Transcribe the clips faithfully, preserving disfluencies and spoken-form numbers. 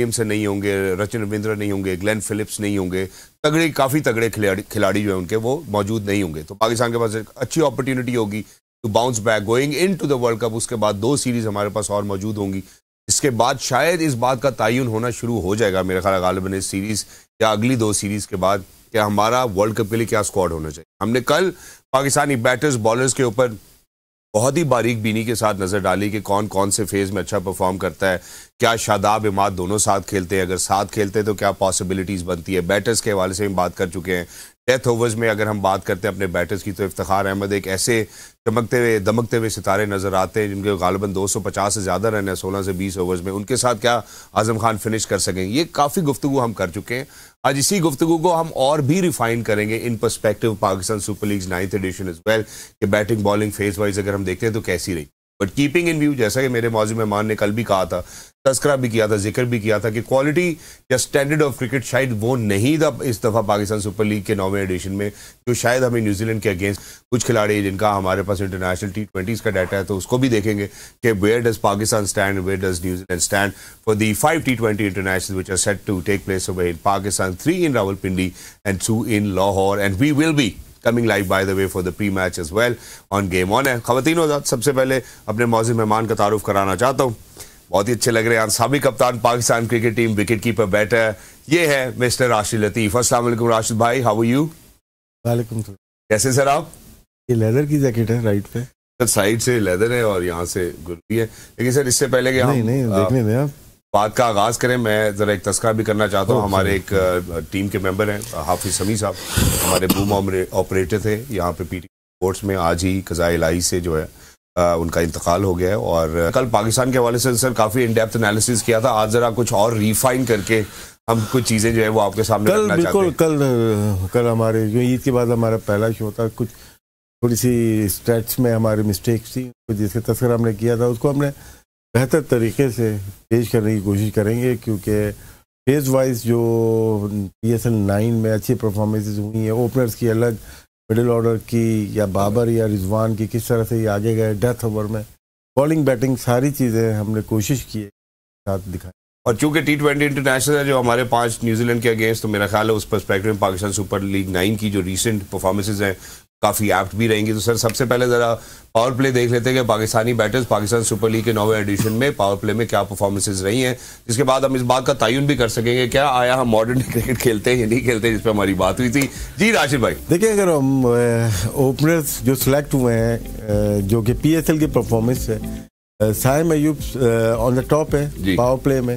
Team से नहीं होंगे, रचिन रविंद्र नहीं होंगे, ग्लेन फिलिप्स नहीं होंगे, तगड़े काफ़ी तगड़े खिलाड़ी खिलाड़ी जो है उनके वो मौजूद नहीं होंगे। तो पाकिस्तान के पास एक अच्छी अपॉर्चुनिटी होगी to bounce back going into the world cup. उसके बाद दो सीरीज़ हमारे पास और मौजूद होंगी, इसके बाद शायद इस बात का तयन होना शुरू हो जाएगा मेरे ख्याल गालिबन इस सीरीज़ या अगली दो सीरीज़ के बाद कि हमारा वर्ल्ड कप के लिए क्या स्क्वाड होना चाहिए। हमने कल पाकिस्तानी बैटर्स बॉलर्स के ऊपर बहुत ही बारीक बीनी के साथ नज़र डाली कि कौन कौन से फेज़ में अच्छा परफॉर्म करता है, क्या शादाब इमाद दोनों साथ खेलते हैं, अगर साथ खेलते हैं तो क्या पॉसिबिलिटीज़ बनती है। बैटर्स के हवाले से हम बात कर चुके हैं, डेथ ओवर्स में अगर हम बात करते हैं अपने बैटर्स की तो इफ्तिखार अहमद एक ऐसे चमकते हुए दमकते हुए सितारे नज़र आते हैं जिनके गालिबन दो सौ पचास से ज़्यादा रन है सोलह से बीस ओवर्स में, उनके साथ क्या आज़म खान फिनिश कर सकें। ये काफ़ी गुफ्तगू हम कर चुके हैं, आज इसी गुफ्तगू को हम और भी रिफाइन करेंगे in perspective Pakistan super league ninth edition is well कि बैटिंग बॉलिंग फेस वाइज अगर हम देखते हैं तो कैसी रही। बट कीपिंग इन व्यू, जैसा कि मेरे मौजूद मेहमान ने कल भी कहा था, तस्करा भी किया था, जिक्र भी किया था कि क्वालिटी या स्टैंडर्ड ऑफ क्रिकेट शायद वो नहीं था इस दफ़ा पाकिस्तान सुपर लीग के नौवें एडिशन में, जो शायद हमें न्यूजीलैंड के अगेंस्ट कुछ खिलाड़ी जिनका हमारे पास इंटरनेशनल टी ट्वेंटीज़ का डाटा है तो उसको भी देखेंगे कि where does Pakistan stand, where does New Zealand stand for the five T twenty international which are set to take place over in Pakistan, three in Rawalpindi and two in Lahore, and we will be coming live by the way for the pre match as well on game on है। खवातीन, सबसे पहले अपने मौजूद मेहमान का तारुफ कराना चाहता हूँ, बहुत ही अच्छे लग रहे हैं साबिक कप्तान Pakistan cricket team, wicket keeper batter, ये है मिस्टर राशिद लतीफ। अस्सलाम वालेकुम राशिद भाई, हाउ आर यू? वालेकुम सलाम, कैसे सर आप? ये लेदर की जैकेट है, राइट पे सर साइड से लेदर है और यहाँ से गुल्ली है। लेकिन सर इससे पहले कि नहीं, नहीं, देखने दें आप बात का आगाज़ करें, मैं ज़रा एक तस्करा भी करना चाहता हूँ। हमारे एक टीम के मेंबर हैं हाफिज समीर साहब, हमारे बूम ऑपरेटर थे यहाँ पे पीटीवी स्पोर्ट्स में, आज ही कज़ाए इलाही से जो है आ, उनका इंतकाल हो गया है। और कल पाकिस्तान के हवाले से सर काफ़ी इन डेप्थ एनालिसिस किया था, आज ज़रा कुछ और रिफाइन करके हम कुछ चीज़ें जो है वो आपके सामने कल बिल्कुल कल कल हमारे जो ईद के बाद हमारा पहला शो था, कुछ थोड़ी सी स्ट्रेच में हमारी मिस्टेक्स थी जिसका तस्करा हमने किया था, उसको हमने बेहतर तरीके से पेश करने की कोशिश करेंगे क्योंकि फेज वाइज जो पी एस एल नाइन में अच्छी परफॉर्मेंसेस हुई हैं, ओपनर्स की अलग, मिडिल ऑर्डर की या बाबर या रिजवान की किस तरह से ये आगे गए, डेथ ओवर में बॉलिंग बैटिंग सारी चीज़ें हमने कोशिश की साथ दिखाई। और चूँकि टी ट्वेंटी इंटरनेशनल है जो हमारे पाँच न्यूजीलैंड के अगेंस्ट, तो मेरा ख्याल है उस पर्सपेक्टिव में पाकिस्तान सुपर लीग नाइन की जो रिसेंट परफॉर्मेंसेज हैं काफ़ी एप्ट भी रहेंगी। तो सर सबसे पहले ज़रा पावर प्ले देख लेते हैं कि Pakistani batters Pakistan super league के नौवें एडिशन में पावर प्ले में क्या परफॉर्मेंसेज रही हैं, जिसके बाद हम इस बात का तयन भी कर सकेंगे क्या आया हम मॉडर्न क्रिकेट खेलते हैं या नहीं खेलते, जिस पर हमारी बात हुई थी। जी राशिद भाई, देखिए अगर हम ओपनर्स जो सिलेक्ट हुए हैं जो कि पी एस एल की परफॉर्मेंस है, Saim Ayub on the top है पावर प्ले में,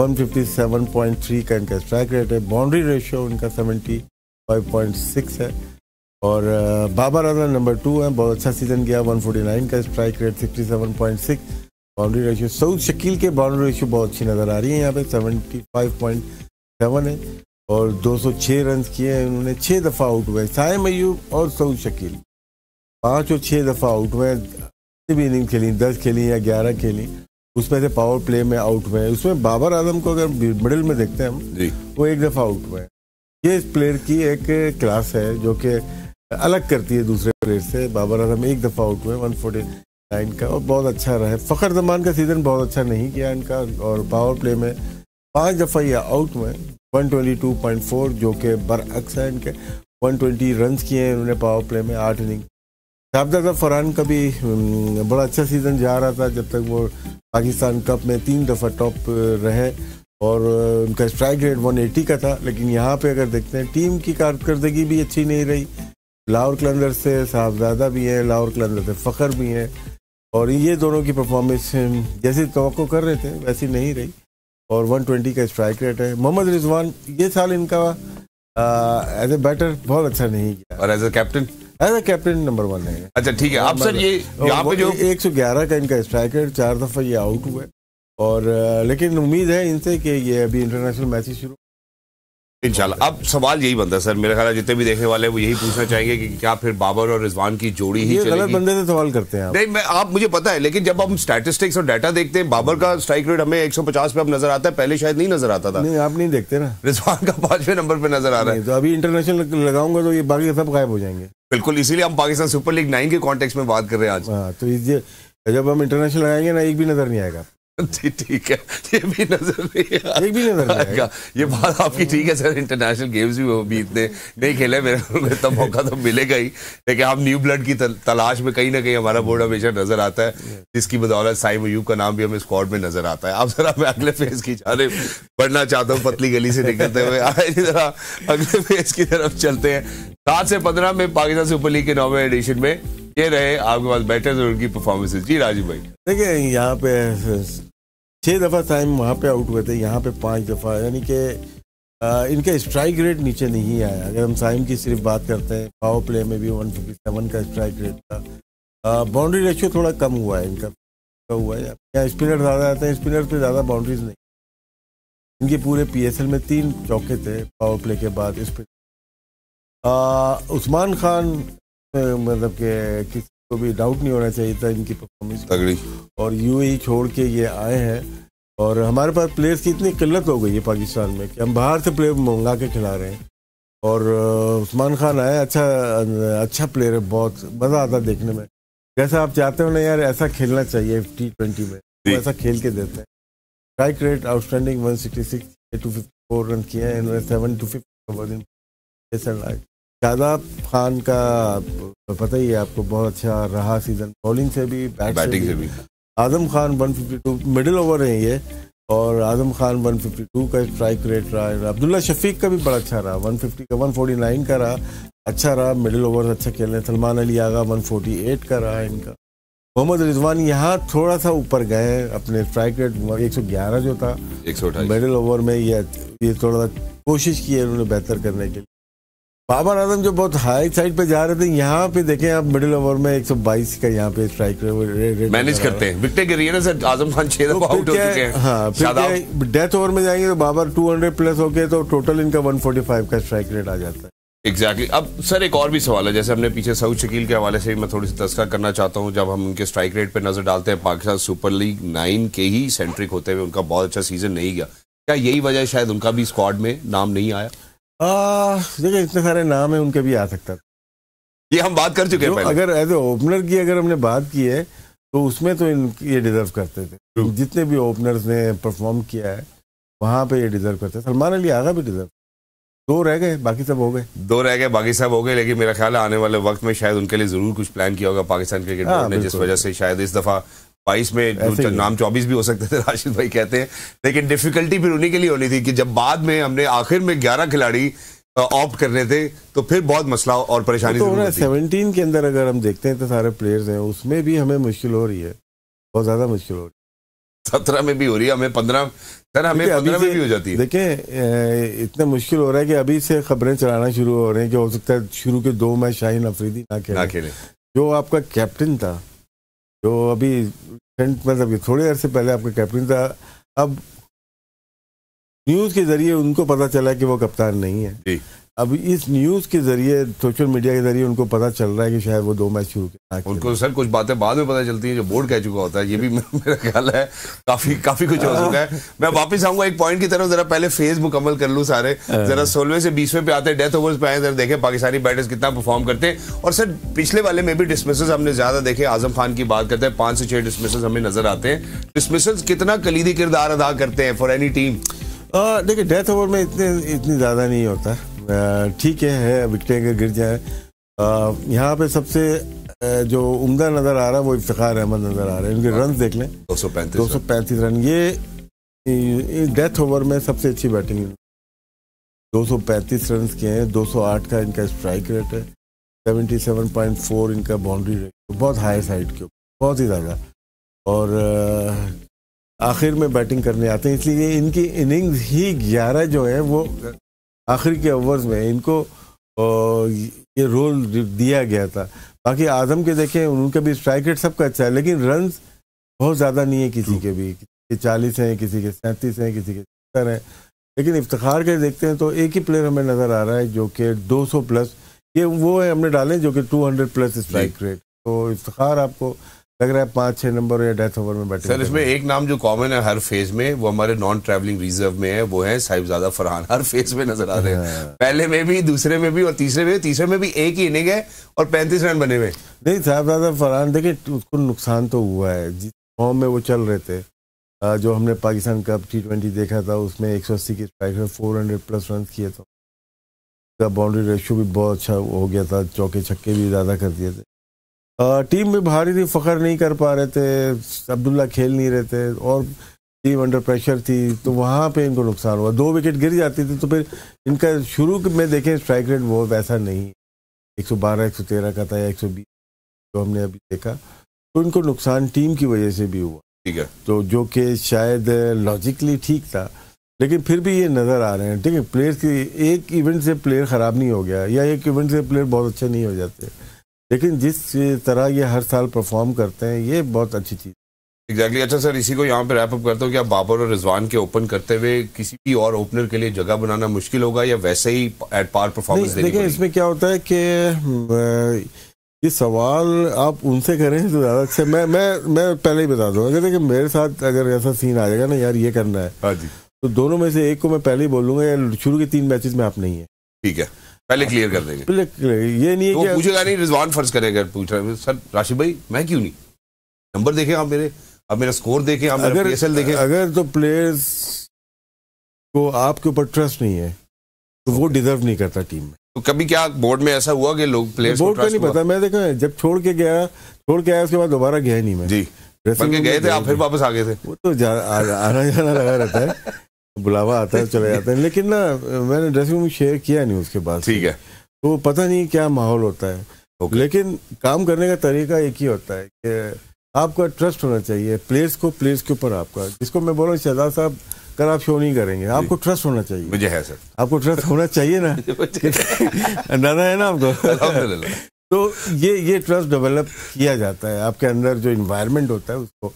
one fifty seven point three का इनका स्ट्राइक रेट है, बाउंड्री रेशियो उनका सेवेंटी फाइव पॉइंट सिक्स है, और बाबर आजम नंबर टू है, बहुत अच्छा सीज़न गया, वन फोर्टी नाइन का strike rate, sixty seven point six boundary ratio, Saud Shakeel के बाउंड्री रेशियो बहुत अच्छी नज़र आ रही है यहाँ पे सेवेंटी फाइव पॉइंट सेवन है, और दो सौ छह रन किए हैं उन्होंने, छः दफ़ा आउट हुए साइम अयूब और सऊद शकील, पाँच और छः दफ़ा आउट हुए, भी इनिंग खेली दस खेली या ग्यारह खेली, उसमें से पावर प्ले में आउट हुए हैं। उसमें बाबर आजम को अगर मिडिल में देखते हैं हम, वो एक दफ़ा आउट हुए हैं। ये इस प्लेयर की एक क्लास है जो कि अलग करती है दूसरे प्लेयर से। बाबर आजम एक दफ़ा आउट हुए वन फोर्टी नाइन का और बहुत अच्छा रहा है। फ़खर जमान का सीज़न बहुत अच्छा नहीं किया इनका, और पावर प्ले में पांच दफ़ा ये आउट हुए one twenty two point four जो कि बरअक्स है इनके, वन ट्वेंटी रन किए हैं उन्होंने पावर प्ले में आठ इनिंग। शाहबदादा फरहान का भी बड़ा अच्छा सीज़न जा रहा था जब तक वो पाकिस्तान कप में तीन दफ़ा टॉप रहे और उनका स्ट्राइक रेट वन एटी का था, लेकिन यहाँ पे अगर देखते हैं टीम की कारकर्दगी भी अच्छी नहीं रही। लाहौर कलंदर से साहबजादा भी हैं, लाहौर कलंदर से फ़खर भी हैं, और ये दोनों की परफॉर्मेंस जैसी तवक्को कर रहे थे वैसी नहीं रही, और वन ट्वेंटी का स्ट्राइक रेट है। मोहम्मद रिजवान ये साल इनका एज ए बैटर बहुत अच्छा नहीं गया, और as a captain as a captain number one है। अच्छा ठीक है, आप सर ये यहाँ पे जो एक सौ ग्यारह का इनका स्ट्राइक रेट, चार दफ़ा ये आउट हुए, और लेकिन उम्मीद है इनसे कि ये अभी इंटरनेशनल मैचेस शुरू इंशाल्लाह। अब सवाल यही बनता है सर, मेरे ख्याल है जितने भी देखने वाले हैं वो यही पूछना चाहेंगे कि क्या फिर बाबर और रिजवान की जोड़ी ही गलत बंदे से सवाल करते हैं आप। नहीं मैं आप मुझे पता है, लेकिन जब हम स्टैटिस्टिक्स और डाटा देखते हैं बाबर का स्ट्राइक रेट हमें एक सौ पचास पे अब नजर आता है, पहले शायद नहीं नजर आता था। नहीं आप नहीं देखते ना, रिजवान का पांचवें नंबर पे नजर आ रहा है, तो अभी इंटरनेशनल लगाऊंगा तो ये बाकी सब गायब हो जाएंगे। बिल्कुल, इसीलिए हम पाकिस्तान सुपर लीग नाइन के कॉन्टेक्स्ट में बात कर रहे हैं आज। तो जब हम इंटरनेशनल लगाएंगे ना एक भी नजर नहीं आएगा। ठीक है, ये भी नजर नहीं आएगा, भी नजर नहीं आएगा। ये बात आपकी ठीक है सर, इंटरनेशनल गेम्स भी वो भी इतने नहीं खेले, मेरे तो मौका तो मिलेगा ही, लेकिन आप न्यू ब्लड की तलाश में कहीं ना कहीं हमारा बोर्ड हमेशा नजर आता है, जिसकी बदौलत साइम अयूब का नाम भी हमें स्क्वाड में नजर आता है। आप जरा मैं अगले फेज की जानिब बढ़ना चाहता हूँ, पतली गली से निकलते हुए जरा अगले फेज की तरफ चलते हैं। सात से पंद्रह में पाकिस्तान सुपर लीग के नौवें एडिशन में ये रहे आपके पास बैटर्स और उनकी परफॉर्मेंसेस। जी राजीव भाई, देखिए यहाँ पे छः दफ़ा साइम वहाँ पे आउट हुए थे, यहाँ पे पांच दफ़ा, यानी कि इनका स्ट्राइक रेट नीचे नहीं आया। अगर हम साइम की सिर्फ बात करते हैं, पावर प्ले में भी वन फिफ्टी सेवन का स्ट्राइक रेट था, बाउंड्री रेशियो थोड़ा कम हुआ है इनका हुआ है यहाँ स्पिनर ज़्यादा आते हैं, स्पिनर पे ज़्यादा बाउंड्रीज नहीं। इनके पूरे पी एस एल में तीन चौके थे पावर प्ले के बाद स्पिनर। उस्मान खान मतलब के किसी को भी डाउट नहीं होना चाहिए था इनकी परफॉर्मेंस तगड़ी, और यूएई छोड़ के ये आए हैं, और हमारे पास प्लेयर्स की इतनी किल्लत हो गई है पाकिस्तान में कि हम बाहर से प्लेयर मंगा के खिला रहे हैं। और उस्मान खान आया, अच्छा अच्छा प्लेयर है, बहुत मज़ा आता देखने में, जैसा आप चाहते हो ना यार ऐसा खेलना चाहिए टी ट्वेंटी में, तो ऐसा खेल के देते हैं। Strike rate outstanding one sixty six two fifty four run किए हैं इन्होंने, seven two fifty Shadab Khan का पता ही है आपको, बहुत अच्छा रहा सीजन, बॉलिंग से भी बैट बैटिंग से भी। Azam Khan one fifty two middle over है ये, और Azam Khan one fifty two का स्ट्राइक रेट रहा। अब्दुल्ला शफीक का भी बड़ा अच्छा रहा, वन फिफ्टी का वन फोर्टी नाइन का रहा, अच्छा रहा, मिडिल ओवर अच्छा खेले। Salman Ali Agha one forty eight का रहा इनका। मोहम्मद रिजवान यहाँ थोड़ा सा ऊपर गए अपने स्ट्राइक रेट एक सौ ग्यारह जो था मिडिल ओवर में, ये ये थोड़ा कोशिश की है उन्होंने बेहतर करने के लिए। बाबर आजम जो बहुत हाई साइड पे जा रहे थे, यहाँ पे देखें आप मिडिल ओवर में एक सौ बाईस का यहाँ पे स्ट्राइक रेट मैनेज करते हैं। विकेट गिरी है ना सर, आजम खान छह दफा आउट हो चुके हैं। हाँ, फिर डेथ ओवर में जाएंगे तो बाबर टू हंड्रेड प्लस हो गए, तो टोटल इनका वन फोर्टी फाइव का स्ट्राइक रेट आ जाता है। Exactly exactly. अब सर एक और भी सवाल है, जैसे हमने पीछे सऊद शकील के हवाले से मैं थोड़ी सी तस्करा करना चाहता हूँ। जब हम उनके स्ट्राइक रेट पर नजर डालते हैं, पाकिस्तान सुपर लीग नाइन के ही सेंट्रिक होते हुए उनका बहुत अच्छा सीजन नहीं गया, क्या यही वजह शायद उनका भी स्क्वाड में नाम नहीं आया? देखिए इतने सारे नाम है, उनके भी आ सकता था, ये हम बात कर चुके हैं पहले। अगर एज ए ओपनर की अगर हमने बात की है तो उसमें तो इन ये डिजर्व करते थे, जितने भी ओपनर्स ने परफॉर्म किया है वहाँ पे ये डिजर्व करते थे। सलमान अली आगा भी डिजर्व, दो रह गए बाकी सब हो गए, दो रह गए बाकी सब हो गए। लेकिन मेरा ख्याल है आने वाले वक्त में शायद उनके लिए जरूर कुछ प्लान किया होगा पाकिस्तान क्रिकेट बोर्ड ने, जिस वजह से शायद इस दफ़ा बाईस में नाम चौबीस भी हो सकते थे, राशिद भाई कहते हैं। लेकिन डिफिकल्टी फिर उन्हीं के लिए होनी थी कि जब बाद में हमने आखिर में ग्यारह खिलाड़ी ऑप्ट करने थे तो फिर बहुत मसला और परेशानी तो होती है। सेवनटीन के अंदर अगर हम देखते हैं तो सारे प्लेयर्स हैं, उसमें भी हमें मुश्किल हो रही है, बहुत ज़्यादा मुश्किल हो रही है। सत्रह में भी हो रही है हमें, पंद्रह सर हमें पंद्रह में भी हो जाती है। देखें इतना मुश्किल हो रहा है कि अभी से खबरें चलाना शुरू हो रही हैं कि हो सकता है शुरू के दो मैच शाहीन अफरीदी ना खेले, जो आपका कैप्टन था, जो अभी मतलब थोड़े अरसे पहले आपका कैप्टन था। अब न्यूज़ के जरिए उनको पता चला कि वो कप्तान नहीं है, अब इस न्यूज़ के जरिए सोशल मीडिया के जरिए उनको पता चल रहा है कि शायद वो दो मैच शुरू करें। उनको सर कुछ बातें बाद में पता चलती हैं जो बोर्ड कह चुका होता है, ये भी मेरा ख्याल है काफ़ी काफ़ी कुछ हो चुका है। मैं वापस आऊँगा एक पॉइंट की तरफ, जरा पहले फेज मुकम्मल कर लूँ सारे, जरा सोलहवें से बीसवें पे आते हैं, डेथ ओवर्स पे आए, जरा देखें पाकिस्तानी बैटर्स कितना परफॉर्म करते हैं। और सर पिछले वाले में भी डिसमिसल्स हमने ज़्यादा देखे, आजम खान की बात करते हैं पाँच से छः डिसमिसल्स हमें नजर आते हैं। डिसमिसल्स कितना कलीदी किरदार अदा करते हैं फॉर एनी टीम? देखिए डेथ ओवर में इतने इतनी ज़्यादा नहीं होता, ठीक है, विकटें अगर गिर जाए। यहाँ पे सबसे जो उम्दा नज़र आ रहा है वो इफ्तिखार अहमद नज़र आ रहे हैं, इनके रन देख लें दो सौ पैंतीस रन, ये डेथ ओवर में सबसे अच्छी बैटिंग दो सौ पैंतीस रन किए हैं। दो सौ आठ का इनका स्ट्राइक रेट है, सत्तावन पॉइंट चार इनका बाउंड्री रेट, बहुत हाई साइड के ऊपर बहुत ही ज़्यादा, और आखिर में बैटिंग करने आते हैं, इसलिए इनकी इनिंग्स ही ग्यारह जो है वो आखिर के ओवर्स में इनको ये रोल दिया गया था। बाकी आजम के देखें उनका भी स्ट्राइक रेट सबका अच्छा है, लेकिन रन्स बहुत ज़्यादा नहीं है किसी के भी, किसी के चालीस हैं, किसी के सैंतीस हैं, किसी के सत्तर हैं। लेकिन इफ्तिखार के देखते हैं तो एक ही प्लेयर हमें नज़र आ रहा है जो कि दो सौ प्लस, ये वो है हमने डाले जो कि two hundred plus strike rate, तो इफ्तिखार आपको लग रहा है पाँच छः नंबर या डेथ ओवर में बैठे। सर इसमें एक नाम जो कॉमन है हर फेज में, वो हमारे नॉन ट्रैवलिंग रिजर्व में है, वो है साहिबजादा फरहान, हर फेज में नजर आ रहे हैं, पहले में भी, दूसरे में भी और तीसरे में। तीसरे में भी एक ही इनिंग है और पैंतीस रन बने हुए। नहीं साहिबजादा फरहान देखिए उसको नुकसान तो हुआ है, जिस फॉर्म में वो चल रहे थे जो हमने पाकिस्तान कप टी ट्वेंटी देखा था उसमें एक सौ अस्सी के स्ट्राइक में चार सौ प्लस रन किए थे, उसका बाउंड्री रेशियो भी बहुत अच्छा हो गया था, चौके छक्के भी ज़्यादा कर दिए थे। आ, टीम में भारी थी, फखर नहीं कर पा रहे थे, अब्दुल्ला खेल नहीं रहे थे और टीम अंडर प्रेशर थी, तो वहाँ पे इनको नुकसान हुआ। दो विकेट गिर जाती थी तो फिर इनका शुरू में देखें स्ट्राइक रेट वो वैसा नहीं है, एक सौ बारह एक सौ तेरह का था या एक सौ बीस जो हमने अभी देखा, तो इनको नुकसान टीम की वजह से भी हुआ। ठीक है, तो जो कि शायद लॉजिकली ठीक था, लेकिन फिर भी ये नज़र आ रहे हैं। ठीक है, प्लेयर्स की एक इवेंट से प्लेयर ख़राब नहीं हो गया या एक इवेंट से प्लेयर बहुत अच्छे नहीं हो जाते, लेकिन जिस तरह ये हर साल परफॉर्म करते हैं ये बहुत अच्छी चीज़। Exactly exactly. अच्छा सर, इसी को यहाँ पे रैप अप करता हूँ कि आप बाबर और रिजवान के ओपन करते हुए किसी भी और ओपनर के लिए जगह बनाना मुश्किल होगा या वैसे ही एट पार परफॉर्मेंस देनी? देखिए इसमें क्या होता है कि ये सवाल आप उनसे करें तो ज़्यादा अच्छा। मैं मैं मैं पहले ही बता दूँ, अगर देखिए मेरे साथ अगर ऐसा सीन आ जाएगा ना यार ये करना है, हाँ जी, तो दोनों में से एक को मैं पहले ही बोलूँगा यार शुरू के तीन मैचेस में आप नहीं है। ठीक है, पहले क्लियर कर देंगे, ये नहीं है वो पूछेगा नहीं रिजवान फर्ज करेगा, पूछ रहा है सर राशिद भाई मैं क्यों नहीं, नंबर देखें आप मेरे, अब मेरा स्कोर देखें आप, अगर पीएसएल देखें। अगर तो प्लेयर्स को आपके ऊपर ट्रस्ट नहीं है तो वो डिजर्व नहीं करता टीम में। तो कभी क्या बोर्ड में ऐसा हुआ कि लोग प्लेयर्स को ट्रस्ट? बोर्ड का नहीं पता, मैं देखा जब छोड़ के गया, छोड़ के आया उसके बाद दोबारा गया नहीं मैं जी, बल्कि गए थे आप फिर वापस आ गए थे। वो तो आना जाना लगा रहता है, बुलावा आता है चले जाते हैं, लेकिन ना मैंने ड्रेसिंग रूम शेयर किया नहीं उसके बाद। ठीक है, तो पता नहीं क्या माहौल होता है, लेकिन काम करने का तरीका एक ही होता है कि आपका ट्रस्ट होना चाहिए प्लेयर्स को, प्लेयर्स के ऊपर आपका, जिसको मैं बोल रहा हूँ शहजाद साहब कल आप शो नहीं करेंगे, आपको ट्रस्ट होना चाहिए। मुझे है सर, आपको ट्रस्ट होना चाहिए ना, अंदाजा है ना आपको। तो ये ये ट्रस्ट डेवलप किया जाता है आपके अंदर, जो इन्वायरमेंट होता है उसको।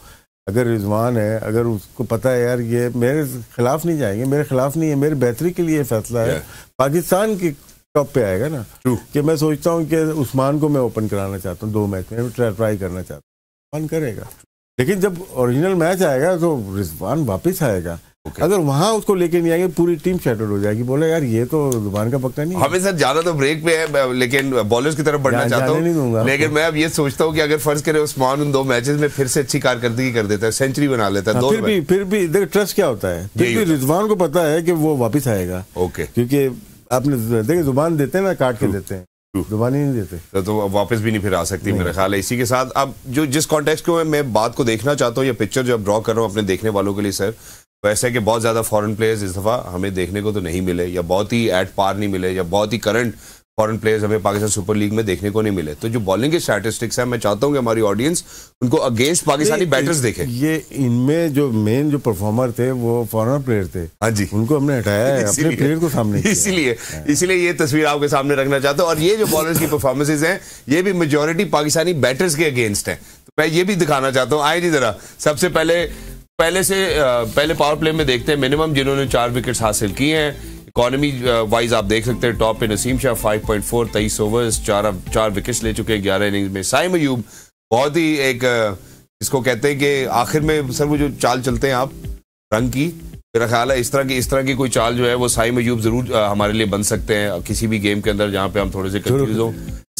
अगर रिजवान है, अगर उसको पता है यार ये मेरे खिलाफ नहीं जाएंगे, मेरे खिलाफ नहीं है, मेरे बेहतरी के लिए फैसला है, पाकिस्तान के टॉप पे आएगा ना, कि मैं सोचता हूँ कि उस्मान को मैं ओपन कराना चाहता हूँ, दो मैच में ट्राई करना चाहता हूँ, करेगा। लेकिन जब ओरिजिनल मैच आएगा तो रिजवान वापस आएगा, okay. अगर वहां उसको लेके नहीं आएंगे पूरी टीम शैटर्ड हो जाएगी, बोले यार ये तो जुबान का पक्का नहीं। हमें सर जाना तो ब्रेक पे है, लेकिन बॉलर्स की तरफ बढ़ना चाहता हूं, लेकिन मैं अब ये सोचता हूं कि अगर फर्ज करे उस्मान उन दो मैचेस में फिर से अच्छी कारकर्दगी कर देता है, सेंचुरी बना लेता है, फिर भी फिर भी देखो ट्रस्ट क्या होता है, फिर भी रिजवान को पता है कि वो वापस आएगा, ओके, क्योंकि आपने देखिए जुबान देते हैं ना, काट के देते हैं, दुबारा नहीं देते, तो, तो अब वापस भी नहीं फिर आ सकती मेरा ख्याल है। इसी के साथ अब जो जिस कॉन्टेक्स्ट को मैं, मैं बात को देखना चाहता हूँ या पिक्चर जो अब ड्रॉ कर रहा हूँ अपने देखने वालों के लिए सर, वैसे कि बहुत ज़्यादा फॉरेन प्लेयर्स इस दफ़ा हमें देखने को तो नहीं मिले, या बहुत ही एट पार नहीं मिले, या बहुत ही करंट फॉरेन प्लेयर्स हमें पाकिस्तान सुपर लीग में देखने को नहीं मिले। तो जो बॉलिंग के स्टैटिस्टिक्स हैं, मैं चाहता हूँ कि हमारी ऑडियंस उनको अगेंस्ट पाकिस्तानी बैटर्स देखें। ये इनमें जो मेन जो परफॉर्मर थे वो फॉरेनर प्लेयर थे, हाँ जी, उनको हमने हटाया है अपने प्लेयर को सामने, इसीलिए इसीलिए ये तस्वीर आपके सामने रखना चाहता हूँ। और ये जो बॉलर्स की परफॉर्मेंसेज हैं ये भी मेजोरिटी पाकिस्तानी बैटर्स के अगेंस्ट हैं, तो मैं ये भी दिखाना चाहता हूँ। आए जी जरा, सबसे पहले पहले से पहले पावर प्ले में देखते हैं मिनिमम जिन्होंने चार विकेट्स हासिल किए हैं। इकोनॉमी वाइज आप देख सकते हैं टॉप पे Naseem Shah five point four, तेईस ओवर्स, चार चार विकेट्स ले चुके हैं ग्यारह इनिंग्स में। साइम अयूब बहुत ही एक इसको कहते हैं कि आखिर में सर वो जो चाल चलते हैं आप रंग की, मेरा ख्याल है इस तरह की इस तरह की कोई चाल जो है वो साइम अयूब जरूर हमारे लिए बन सकते हैं किसी भी गेम के अंदर जहाँ पे हम थोड़े से कंफ्यूज हों।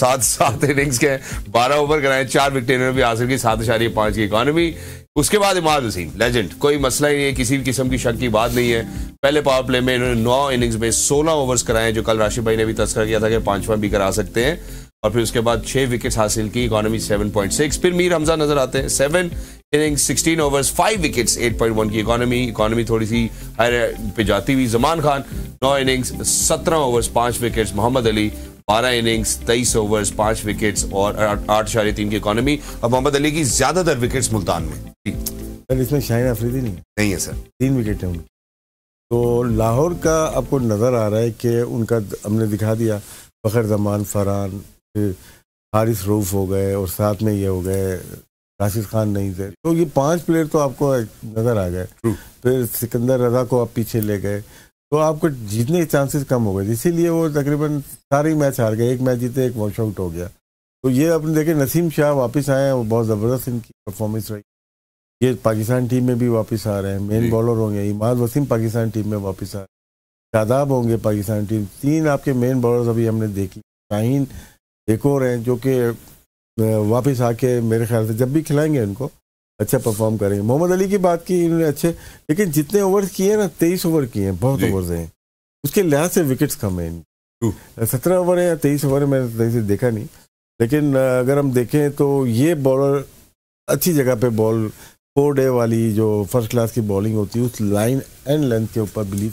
सात सात इनिंग्स के बारह ओवर कराएं, चार विकेट भी हासिल की, सात इशारे पाँच की इकॉनमी। उसके बाद इमाद वसीम लेजेंड, कोई मसला ही नहीं है, किसी भी किस्म की शक की बात नहीं है। पहले पावर प्ले में इन्होंने नौ इनिंग्स में सोलह ओवर्स कराए, जो कल राशिद भाई ने भी तस्करा किया था कि पांचवा भी करा सकते हैं, और फिर उसके बाद छः विकेट्स हासिल की, इकॉनमी सेवन पॉइंट सिक्स। फिर मीर हमजा नजर आते हैं, seven innings sixteen overs, five wickets eight point one की इकॉनमी, इकॉनमी थोड़ी सी हायर पे जाती हुई। जमान खान नौ इनिंग्स सत्रह ओवर्स पाँच विकेट्स, मोहम्मद अली बारह इनिंग्स तेईस ओवर्स पाँच विकेट्स और आठ इशारे तीन की इकॉनमी। अब मोहम्मद अली की ज्यादातर विकेट्स मुल्तान में, सर इसमें शाहीन अफरीदी नहीं नहीं है सर, तीन विकेट हैं उनकी। तो लाहौर का आपको नज़र आ रहा है कि उनका हमने दिखा दिया, फखर जमान, फरहान, हारिस रूफ हो गए और साथ में ये हो गए राशिद खान नहीं थे, तो ये पांच प्लेयर तो आपको नज़र आ गए। फिर सिकंदर रजा को आप पीछे ले गए, तो आपको जीतने के चांसेस कम हो गए, इसीलिए वो तकरीबन सारे मैच हार गए, एक मैच जीते एक वॉश आउट हो गया। तो ये आपने देखे नसीम शाह वापस आए हैं, वो बहुत ज़बरदस्त इनकी परफॉर्मेंस रही, ये पाकिस्तान टीम में भी वापस आ रहे हैं, मेन बॉलर होंगे। इमाद वसीम पाकिस्तान टीम में वापस आ रहे हैं, शादाब होंगे पाकिस्तान टीम, तीन आपके मेन बॉलर्स अभी हमने देखी। शाहीन एक और हैं जो कि वापस आके मेरे ख्याल से जब भी खिलाएंगे इनको अच्छा परफॉर्म करेंगे। मोहम्मद अली की बात की इन्होंने अच्छे, लेकिन जितने ओवर्स किए हैं ना तेईस ओवर किए हैं, बहुत ओवर्स हैं, उसके लिहाज से विकेट्स कम हैं। सत्रह ओवर है या तेईस ओवर है मैंने सही से देखा नहीं, लेकिन अगर हम देखें तो ये बॉलर अच्छी जगह पे बॉल फोर डे वाली जो फर्स्ट क्लास की बॉलिंग होती है उस लाइन एंड लेंथ के ऊपर बिलीव,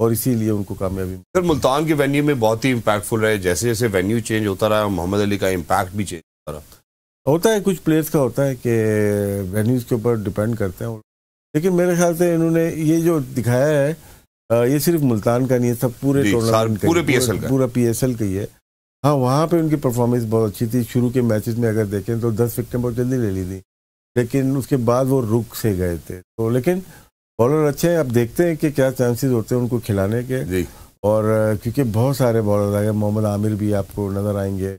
और इसीलिए उनको कामयाबी। सर मुल्तान के वेन्यू में बहुत ही इम्पैक्टफुल रहे, जैसे जैसे वेन्यू चेंज होता रहा मोहम्मद अली का इम्पैक्ट भी चेंज होता रहा। होता है कुछ प्लेयर्स का, होता है कि वेन्यूज़ के ऊपर डिपेंड करते हैं, लेकिन मेरे ख्याल से इन्होंने ये जो दिखाया है ये सिर्फ मुल्तान का नहीं है, सब पूरे टूर्नामेंट का, पूरे पीएसएल का, पूरा पीएसएल का ही है। हाँ वहाँ पे उनकी परफॉर्मेंस बहुत अच्छी थी, शुरू के मैचेस में अगर देखें तो दस विकेटें बहुत जल्दी ले ली थी, लेकिन उसके बाद वो रुक से गए थे। तो लेकिन बॉलर अच्छे हैं, अब देखते हैं कि क्या चांसेस होते हैं उनको खिलाने के, और क्योंकि बहुत सारे बॉलर आए, मोहम्मद आमिर भी आपको नजर आएंगे,